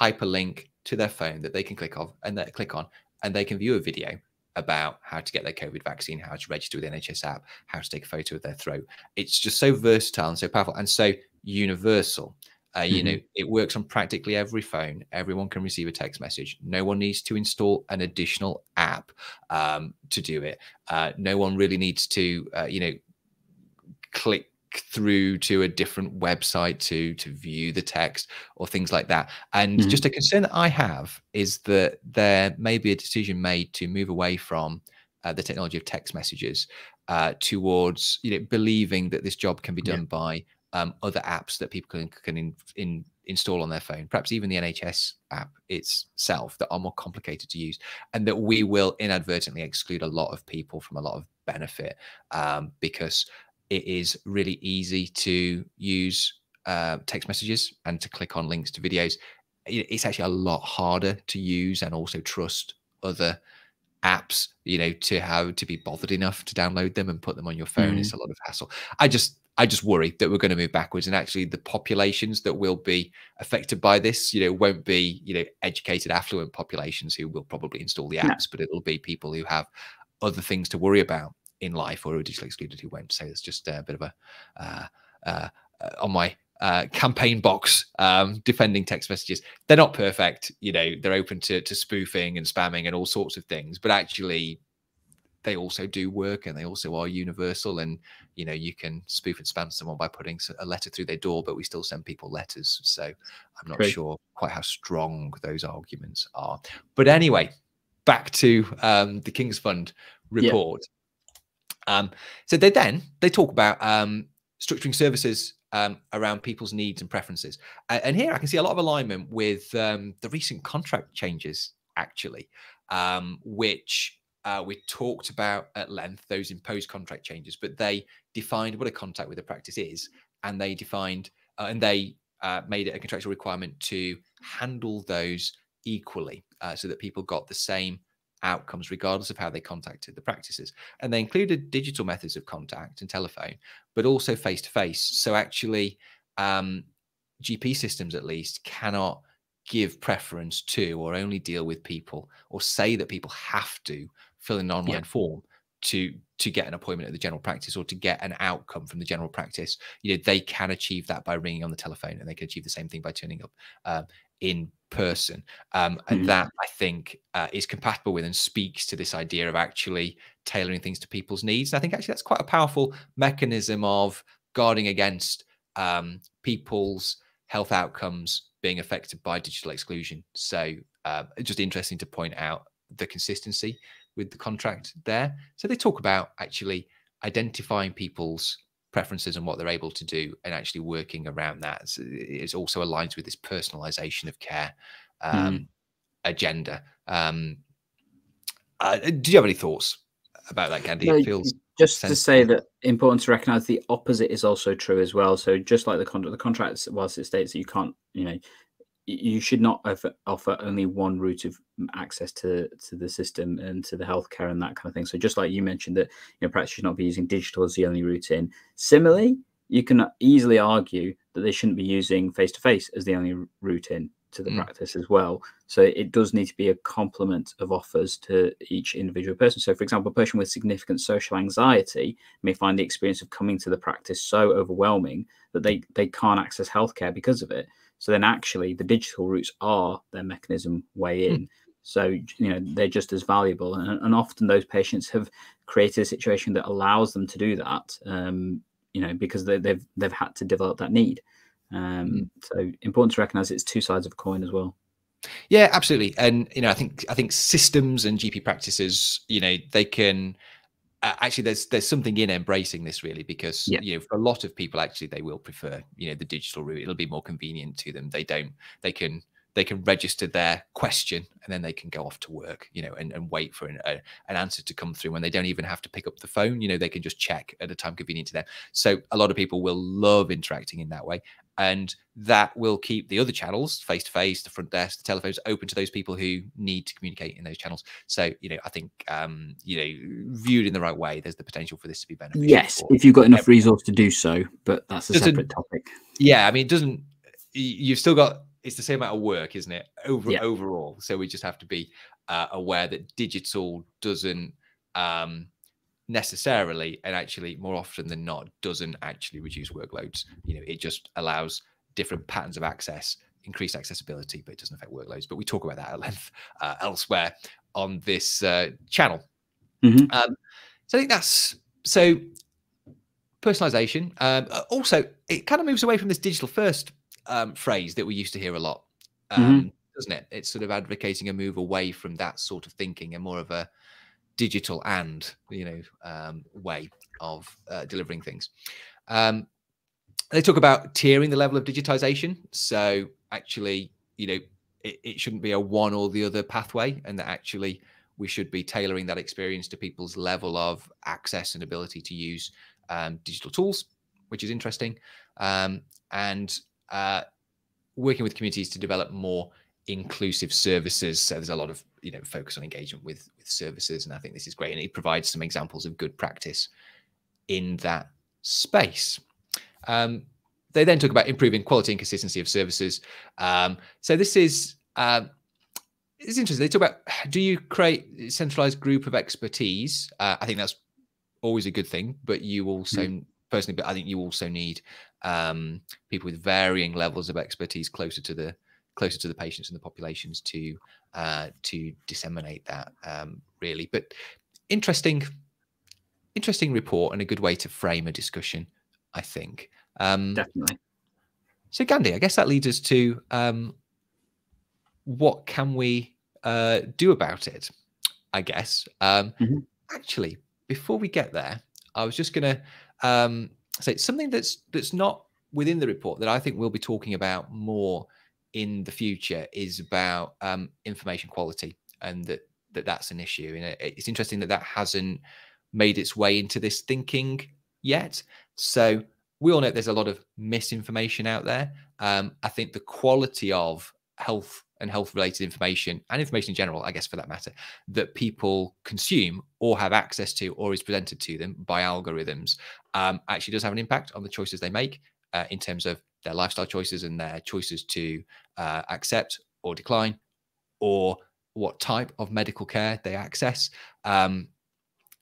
hyperlink to their phone that they can click on and they click on and they can view a video about how to get their COVID vaccine, how to register with the N H S app, how to take a photo of their throat. It's just so versatile and so powerful and so universal. Uh, you mm-hmm. know, it works on practically every phone. Everyone can receive a text message. No one needs to install an additional app um, to do it. Uh, no one really needs to, uh, you know, click through to a different website to to view the text or things like that. And mm-hmm. just a concern that I have is that there may be a decision made to move away from uh, the technology of text messages uh, towards, you know, believing that this job can be done, yeah, by Um, other apps that people can, can in, in, install on their phone, perhaps even the N H S app itself, that are more complicated to use, and that we will inadvertently exclude a lot of people from a lot of benefit um, because it is really easy to use uh, text messages and to click on links to videos. It's actually a lot harder to use and also trust other apps, you know, to have to be bothered enough to download them and put them on your phone. Mm-hmm. It's a lot of hassle. I just... I just worry that we're going to move backwards, and actually the populations that will be affected by this, you know, won't be, you know, educated, affluent populations who will probably install the apps, no, but it'll be people who have other things to worry about in life or are digitally excluded who won't. So it's just a bit of a, uh, uh, on my uh, campaign box, um, defending text messages. They're not perfect, you know, they're open to, to spoofing and spamming and all sorts of things, but actually they also do work and they also are universal. And, you know, you can spoof and spam someone by putting a letter through their door, but we still send people letters. So I'm not Great. sure quite how strong those arguments are. But anyway, back to um, the King's Fund report. Yeah. Um, so they then they talk about um, structuring services um, around people's needs and preferences. And here I can see a lot of alignment with um, the recent contract changes, actually, um, which... Uh, we talked about at length those imposed contract changes, but they defined what a contact with a practice is, and they defined uh, and they uh, made it a contractual requirement to handle those equally, uh, so that people got the same outcomes regardless of how they contacted the practices. And they included digital methods of contact and telephone, but also face-to-face. So actually, um, G P systems at least cannot give preference to or only deal with people or say that people have to fill in an online yeah. form to to get an appointment at the general practice or to get an outcome from the general practice. You know, they can achieve that by ringing on the telephone, and they can achieve the same thing by turning up uh, in person. Um, and mm. that, I think, uh, is compatible with and speaks to this idea of actually tailoring things to people's needs. And I think actually that's quite a powerful mechanism of guarding against um, people's health outcomes being affected by digital exclusion. So uh, just interesting to point out the consistency with the contract there. So they talk about actually identifying people's preferences and what they're able to do and actually working around that. So it also aligns with this personalization of care um, mm. agenda. Um, uh, do you have any thoughts about that, Gandhi? No, it feels just sensitive. To say that important to recognize the opposite is also true as well. So just like the contract, the contract, whilst it states that you can't, you know, you should not offer only one route of access to, to the system and to the healthcare and that kind of thing. So just like you mentioned that, you know, practice should not be using digital as the only route in. Similarly, you can easily argue that they shouldn't be using face-to-face as the only route in to the mm. practice as well. So it does need to be a complement of offers to each individual person. So for example, a person with significant social anxiety may find the experience of coming to the practice so overwhelming that they, they can't access healthcare because of it. So then actually the digital routes are their mechanism way in. Mm. So, you know, they're just as valuable. And, and often those patients have created a situation that allows them to do that, um, you know, because they, they've they've had to develop that need. Um, mm. So important to recognize it's two sides of a coin as well. Yeah, absolutely. And, you know, I think I think systems and G P practices, you know, they can Uh, actually, there's there's something in embracing this, really, because yeah. you know, for a lot of people, actually, they will prefer, you know, the digital route. It'll be more convenient to them. They don't. They can they can register their question and then they can go off to work, you know, and, and wait for an, a, an answer to come through when they don't even have to pick up the phone. You know, they can just check at a time convenient to them. So a lot of people will love interacting in that way. And that will keep the other channels, face-to-face, the front desk, the telephones, open to those people who need to communicate in those channels. So, you know, I think, um, you know, viewed in the right way, there's the potential for this to be beneficial. Yes, if you've got enough everyone. resource to do so, but that's a doesn't, separate topic. Yeah, I mean, it doesn't, you've still got, it's the same amount of work, isn't it, over yeah. overall. So we just have to be uh, aware that digital doesn't um, necessarily, and actually more often than not, doesn't actually reduce workloads. You know, it just allows different patterns of access, increased accessibility, but it doesn't affect workloads. But we talk about that at length uh, elsewhere on this uh, channel. Mm-hmm. Um, so I think that's, so personalization. Um, also, it kind of moves away from this digital first Um, phrase that we used to hear a lot, um, mm-hmm. doesn't it? It's sort of advocating a move away from that sort of thinking and more of a digital and, you know, um, way of uh, delivering things. Um, they talk about tiering the level of digitization. So actually, you know, it, it shouldn't be a one or the other pathway, and that actually we should be tailoring that experience to people's level of access and ability to use um, digital tools, which is interesting. Um, and Uh, working with communities to develop more inclusive services. So there's a lot of, you know, focus on engagement with, with services. And I think this is great. And it provides some examples of good practice in that space. Um, they then talk about improving quality and consistency of services. Um, so this is, um, it's interesting. They talk about, do you create a centralized group of expertise? Uh, I think that's always a good thing, but you also... Mm-hmm. Personally, but I think you also need um, people with varying levels of expertise closer to the closer to the patients and the populations to uh, to disseminate that um, really. But interesting, interesting report and a good way to frame a discussion, I think. Um, Definitely. So Gandhi, I guess that leads us to um, what can we uh, do about it? I guess um, mm-hmm. actually, before we get there, I was just going to. Um, so it's something that's that's not within the report that I think we'll be talking about more in the future is about um, information quality, and that, that that's an issue. And it's interesting that that hasn't made its way into this thinking yet. So we all know there's a lot of misinformation out there. Um, I think the quality of health and health-related information, and information in general, I guess for that matter, that people consume or have access to or is presented to them by algorithms um, actually does have an impact on the choices they make uh, in terms of their lifestyle choices and their choices to uh, accept or decline, or what type of medical care they access. Um,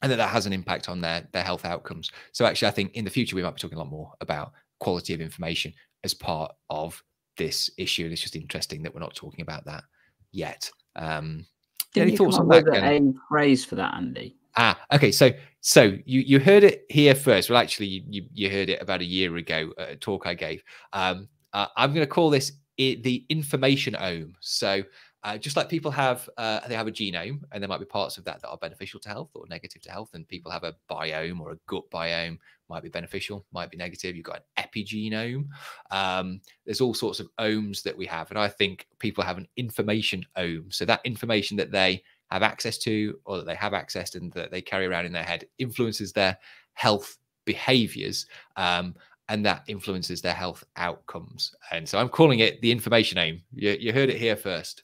and that that has an impact on their, their health outcomes. So actually, I think in the future, we might be talking a lot more about quality of information as part of this issue. And it's just interesting that we're not talking about that yet. Um, Did you come up with a phrase for that, Andy? Ah, okay. So, so you, you heard it here first. Well, actually you, you, you heard it about a year ago, at a talk I gave. Um, uh, I'm going to call this it, the information ohm. So, Uh, just like people have, uh, they have a genome, and there might be parts of that that are beneficial to health or negative to health, and people have a biome or a gut biome, might be beneficial, might be negative. You've got an epigenome. Um, there's all sorts of ohms that we have, and I think people have an information ohm. So that information that they have access to, or that they have accessed and that they carry around in their head, influences their health behaviors, um, and that influences their health outcomes. And so I'm calling it the information ohm. You, you heard it here first.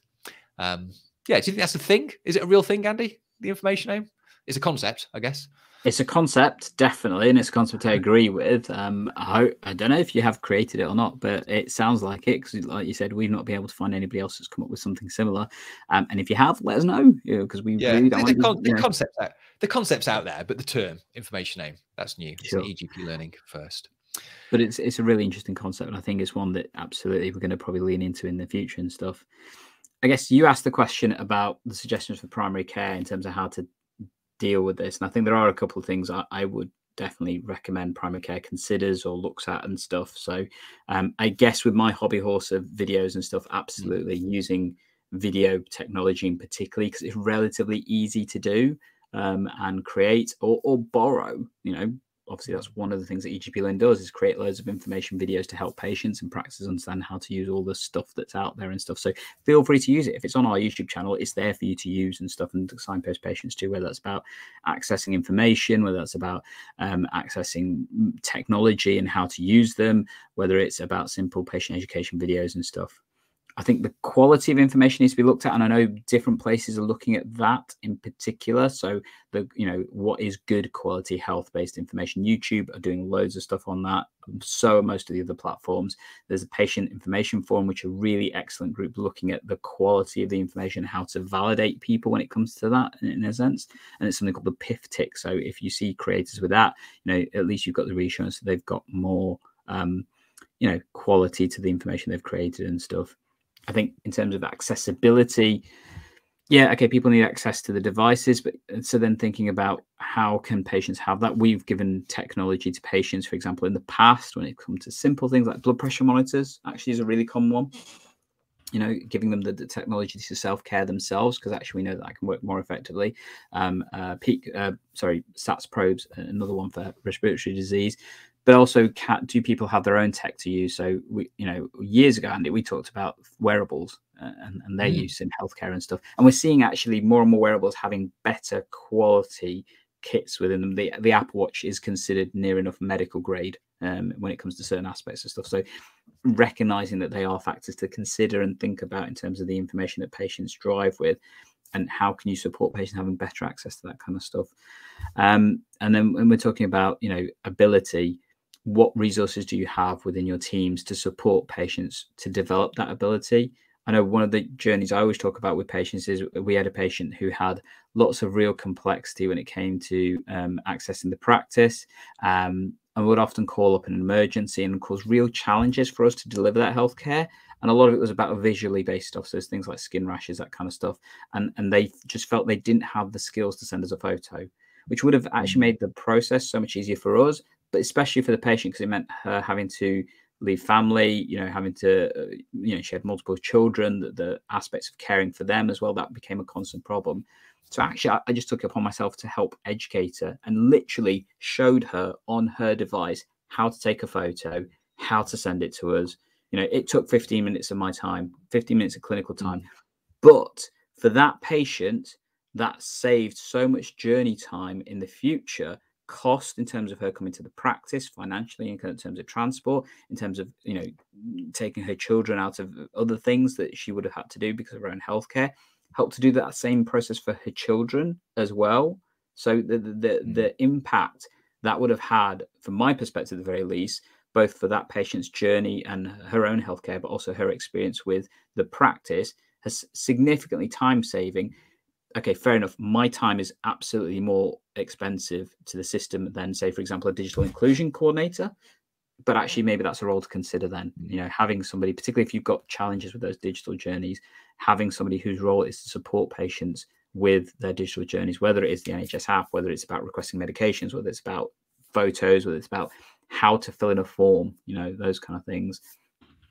Um, yeah, do you think that's a thing? Is it a real thing, Andy? The information ohm? It's a concept, I guess. It's a concept, definitely, and it's a concept I agree with. Um, I, hope, I don't know if you have created it or not, but it sounds like it, because like you said, we've not been able to find anybody else that's come up with something similar. Um, and if you have, let us know, because you know, we yeah, really don't the, want the, to, the, concept's out, the concept's out there, but the term, information ohm, that's new. It's sure. E G P learning first. But it's, it's a really interesting concept, and I think it's one that absolutely we're going to probably lean into in the future and stuff. I guess you asked the question about the suggestions for primary care in terms of how to deal with this. And I think there are a couple of things I, I would definitely recommend primary care considers or looks at and stuff. So um, I guess with my hobby horse of videos and stuff, absolutely mm-hmm. using video technology in particular, because it's relatively easy to do um, and create or, or borrow, you know. Obviously, that's one of the things that E G P Learn does, is create loads of information videos to help patients and practices understand how to use all the stuff that's out there and stuff. So feel free to use it. If it's on our YouTube channel, it's there for you to use and stuff, and to signpost patients to, whether that's about accessing information, whether that's about um, accessing technology and how to use them, whether it's about simple patient education videos and stuff. I think the quality of information needs to be looked at, and I know different places are looking at that in particular. So, the you know, what is good quality health-based information? YouTube are doing loads of stuff on that. So are most of the other platforms. There's a patient information forum, which are really excellent group looking at the quality of the information, how to validate people when it comes to that, in a sense. And it's something called the P I F tick. So if you see creators with that, you know, at least you've got the reassurance that they've got more, um, you know, quality to the information they've created and stuff. I think in terms of accessibility, yeah, okay, people need access to the devices, but so then thinking about how can patients have that? We've given technology to patients, for example, in the past when it comes to simple things like blood pressure monitors, actually is a really common one. You know, giving them the, the technology to self-care themselves, because actually we know that I can work more effectively. Um, uh, peak, uh, sorry, SATS probes, another one for respiratory disease. But also, can, do people have their own tech to use? So, we, you know, years ago, Andy, we talked about wearables and, and their mm. use in healthcare and stuff. And we're seeing actually more and more wearables having better quality kits within them. The, the Apple Watch is considered near enough medical grade um, when it comes to certain aspects of stuff. So recognizing that they are factors to consider and think about in terms of the information that patients drive with. And how can you support patients having better access to that kind of stuff? Um, and then when we're talking about, you know, ability, what resources do you have within your teams to support patients to develop that ability? I know one of the journeys I always talk about with patients is we had a patient who had lots of real complexity when it came to um, accessing the practice, um, and would often call up an emergency and cause real challenges for us to deliver that healthcare. And a lot of it was about visually based stuff. So there's things like skin rashes, that kind of stuff. And, and they just felt they didn't have the skills to send us a photo, which would have actually made the process so much easier for us, but especially for the patient, because it meant her having to leave family, you know, having to, uh, you know, she had multiple children, the, the aspects of caring for them as well, that became a constant problem. So actually, I, I just took it upon myself to help educate her and literally showed her on her device how to take a photo, how to send it to us. You know, it took fifteen minutes of my time, fifteen minutes of clinical time. But for that patient, that saved so much journey time in the future, cost in terms of her coming to the practice financially, in terms of transport, in terms of, you know, taking her children out of other things that she would have had to do because of her own healthcare, helped to do that same process for her children as well. So the the, mm. the impact that would have had, from my perspective at the very least, both for that patient's journey and her own healthcare, but also her experience with the practice, has significantly time saving. Okay, fair enough. My time is absolutely more expensive to the system than, say, for example, a digital inclusion coordinator. But actually, maybe that's a role to consider then, you know, having somebody, particularly if you've got challenges with those digital journeys, having somebody whose role is to support patients with their digital journeys, whether it is the N H S app, whether it's about requesting medications, whether it's about photos, whether it's about how to fill in a form, you know, those kind of things.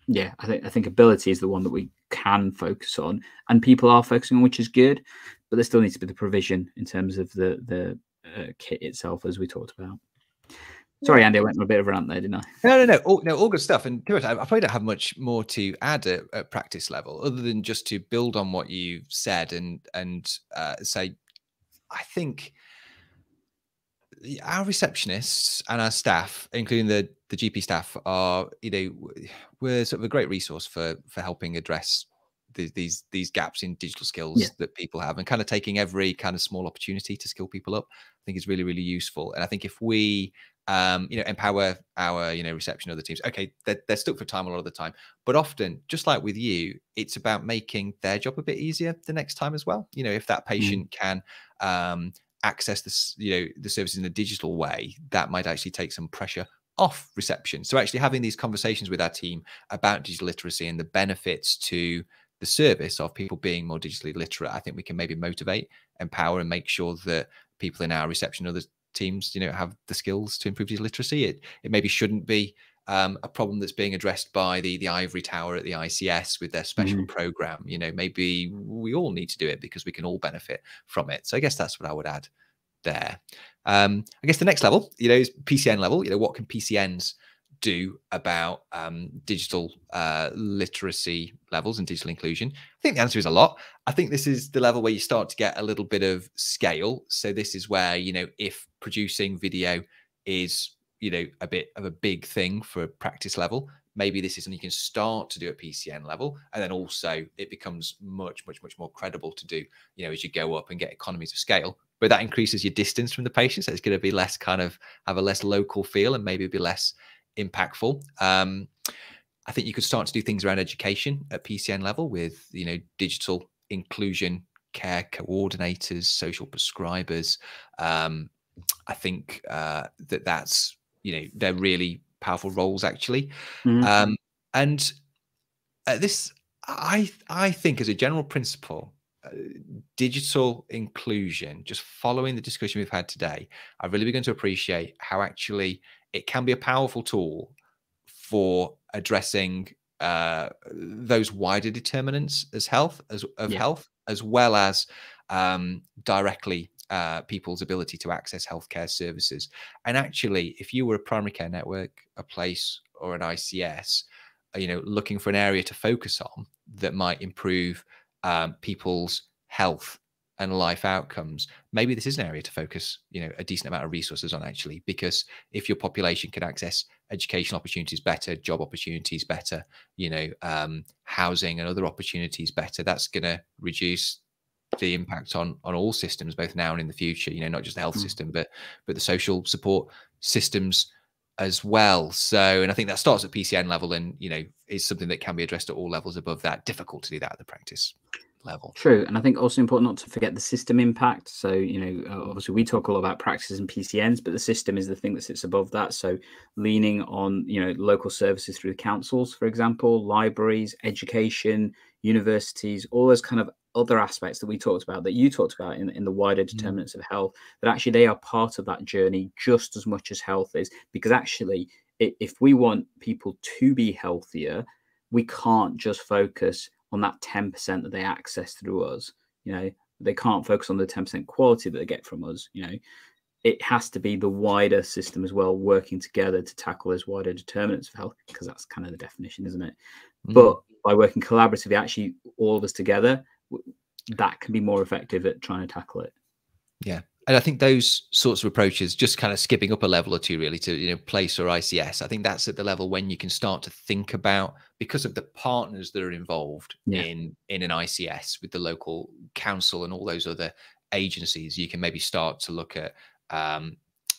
Yeah, I think I think ability is the one that we can focus on, and people are focusing on, which is good, but there still needs to be the provision in terms of the the uh, kit itself, as we talked about. Sorry, Andy, I went on a bit of a rant there, didn't I? No, no, no, all, no, all good stuff. And to it, I probably don't have much more to add at, at practice level, other than just to build on what you said and and uh, say, I think our receptionists and our staff, including the the G P staff, are, you know, we're sort of a great resource for for helping address the, these these gaps in digital skills yeah. that people have, and kind of taking every kind of small opportunity to skill people up, I think is really, really useful. And I think if we Um, you know, empower our, you know, reception, other teams. Okay, they're, they're stuck for time a lot of the time, but often, just like with you, it's about making their job a bit easier the next time as well. You know, if that patient mm. can um, access this, you know, the services in a digital way, that might actually take some pressure off reception. So actually having these conversations with our team about digital literacy and the benefits to the service of people being more digitally literate, I think we can maybe motivate, empower, and make sure that people in our reception, others, teams, you know, have the skills to improve digital literacy. It it maybe shouldn't be um, a problem that's being addressed by the the ivory tower at the I C S with their special mm. program. You know, maybe we all need to do it because we can all benefit from it. So I guess that's what I would add there. Um, I guess the next level, you know, is P C N level. You know, what can P C Ns do about um, digital uh, literacy levels and digital inclusion? I think the answer is a lot. I think this is the level where you start to get a little bit of scale. So this is where, you know, if producing video is, you know, a bit of a big thing for a practice level, maybe this is something you can start to do at P C N level. And then also it becomes much, much, much more credible to do, you know, as you go up and get economies of scale. But that increases your distance from the patient. So it's going to be less kind of, have a less local feel, and maybe be less impactful. Um, I think you could start to do things around education at P C N level with, you know, digital inclusion, care coordinators, social prescribers. Um, I think uh, that that's, you know, they're really powerful roles actually. Mm-hmm. Um, and uh, this, I, I think as a general principle, uh, digital inclusion, just following the discussion we've had today, I've really begun to appreciate how actually it can be a powerful tool for addressing uh, those wider determinants as health, as of yeah. health, as well as um, directly uh, people's ability to access healthcare services. And actually, if you were a primary care network, a place, or an I C S, you know, looking for an area to focus on that might improve um, people's health and life outcomes, maybe this is an area to focus, you know, a decent amount of resources on actually, because if your population can access education opportunities better, job opportunities better, you know, um, housing and other opportunities better, that's going to reduce the impact on on all systems, both now and in the future, you know, not just the health mm. system, but but the social support systems as well. So, and I think that starts at P C N level and, you know, is something that can be addressed at all levels above that. Difficult to do that at the practice level. True. And I think also important not to forget the system impact. So, you know, obviously we talk a lot about practices and P C Ns, but the system is the thing that sits above that. So leaning on, you know, local services through councils, for example, libraries, education, universities, all those kind of other aspects that we talked about, that you talked about in, in the wider determinants mm-hmm. of health, that actually they are part of that journey just as much as health is, because actually it, if we want people to be healthier, we can't just focus on that ten percent that they access through us. You know, they can't focus on the ten percent quality that they get from us. You know, it has to be the wider system as well, working together to tackle those wider determinants of health, because that's kind of the definition, isn't it? Mm. But by working collaboratively, actually all of us together, that can be more effective at trying to tackle it. Yeah. And I think those sorts of approaches, just kind of skipping up a level or two, really, to you know place or I C S, I think that's at the level when you can start to think about, because of the partners that are involved yeah. in in an I C S with the local council and all those other agencies, you can maybe start to look at um,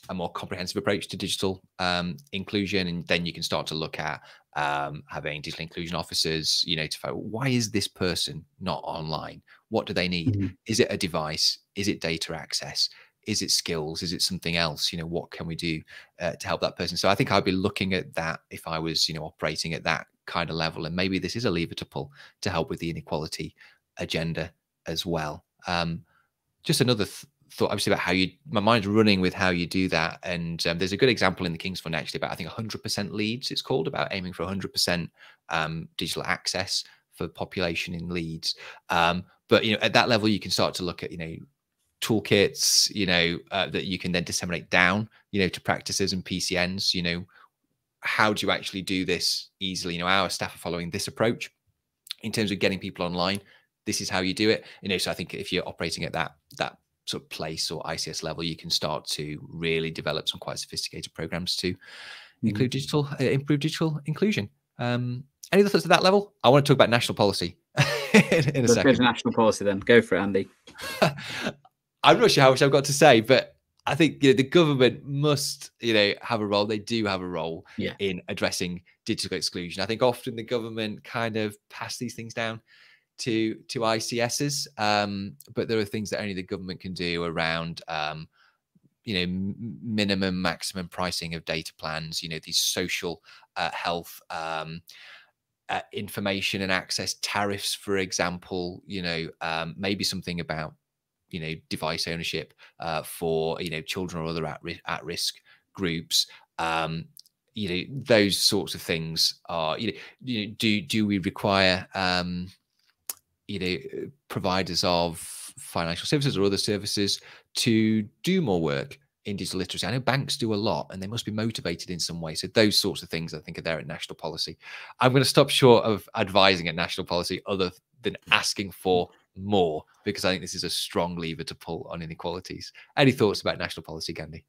a more comprehensive approach to digital um, inclusion. And then you can start to look at um, having digital inclusion officers, you know, to find, why is this person not online? What do they need? Mm-hmm. Is it a device? Is it data access? Is it skills? Is it something else? You know, what can we do uh, to help that person? So I think I'd be looking at that if I was, you know, operating at that kind of level. And maybe this is a lever to pull to help with the inequality agenda as well. Um, just another th thought, obviously, about how you, my mind's running with how you do that. And um, there's a good example in the King's Fund, actually, about, I think, one hundred percent Leeds, it's called, about aiming for one hundred percent um, digital access for population in Leeds. Um, but, you know, at that level, you can start to look at, you know, toolkits, you know, uh, that you can then disseminate down, you know, to practices and P C Ns, you know, how do you actually do this easily? You know, our staff are following this approach in terms of getting people online. This is how you do it. You know, so I think if you're operating at that, that, sort of place or I C S level, you can start to really develop some quite sophisticated programs to mm-hmm. include digital, uh, improve digital inclusion. Um, any other thoughts at that level? I want to talk about national policy in, in a Let's second. Go to national policy then. Go for it, Andy. I'm not sure how much I've got to say, but I think you know, the government must, you know, have a role. They do have a role yeah. in addressing digital exclusion. I think often the government kind of pass these things down to to I C Ss, um, but there are things that only the government can do around, um, you know, minimum, maximum pricing of data plans. You know, these social uh, health um, uh, information and access tariffs, for example. You know, um, maybe something about, you know, device ownership uh, for you know children or other at ri at risk groups. Um, you know, those sorts of things are. You know, you know do do we require um, you know, providers of financial services or other services to do more work in digital literacy? I know banks do a lot and they must be motivated in some way. So those sorts of things, I think, are there at national policy. I'm going to stop short of advising at national policy other than asking for more, because I think this is a strong lever to pull on inequalities. Any thoughts about national policy, Gandhi?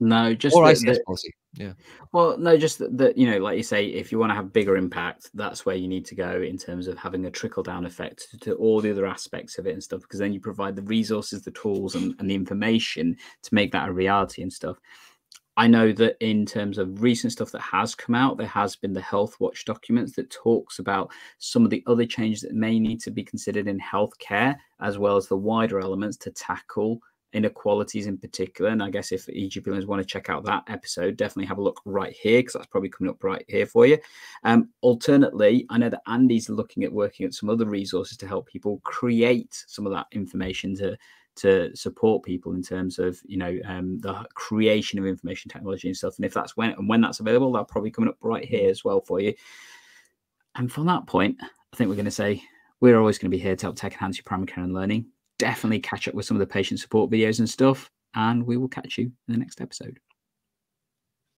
No, just or I C S the, policy. Yeah. Well, no, just that, you know, like you say, if you want to have bigger impact, that's where you need to go in terms of having a trickle down effect to, to all the other aspects of it and stuff, because then you provide the resources, the tools and, and the information to make that a reality and stuff. I know that in terms of recent stuff that has come out, there has been the Health Watch documents that talks about some of the other changes that may need to be considered in healthcare, as well as the wider elements to tackle inequalities in particular. And I guess if eGPlearners want to check out that episode, definitely have a look right here, because that's probably coming up right here for you. Um, alternately, I know that Andy's looking at working at some other resources to help people create some of that information to to support people in terms of, you know, um, the creation of information technology and stuff. And if that's when and when that's available, that'll probably coming up right here as well for you. And from that point, I think we're going to say we're always going to be here to help tech enhance your primary care and learning. Definitely catch up with some of the patient support videos and stuff, and we will catch you in the next episode.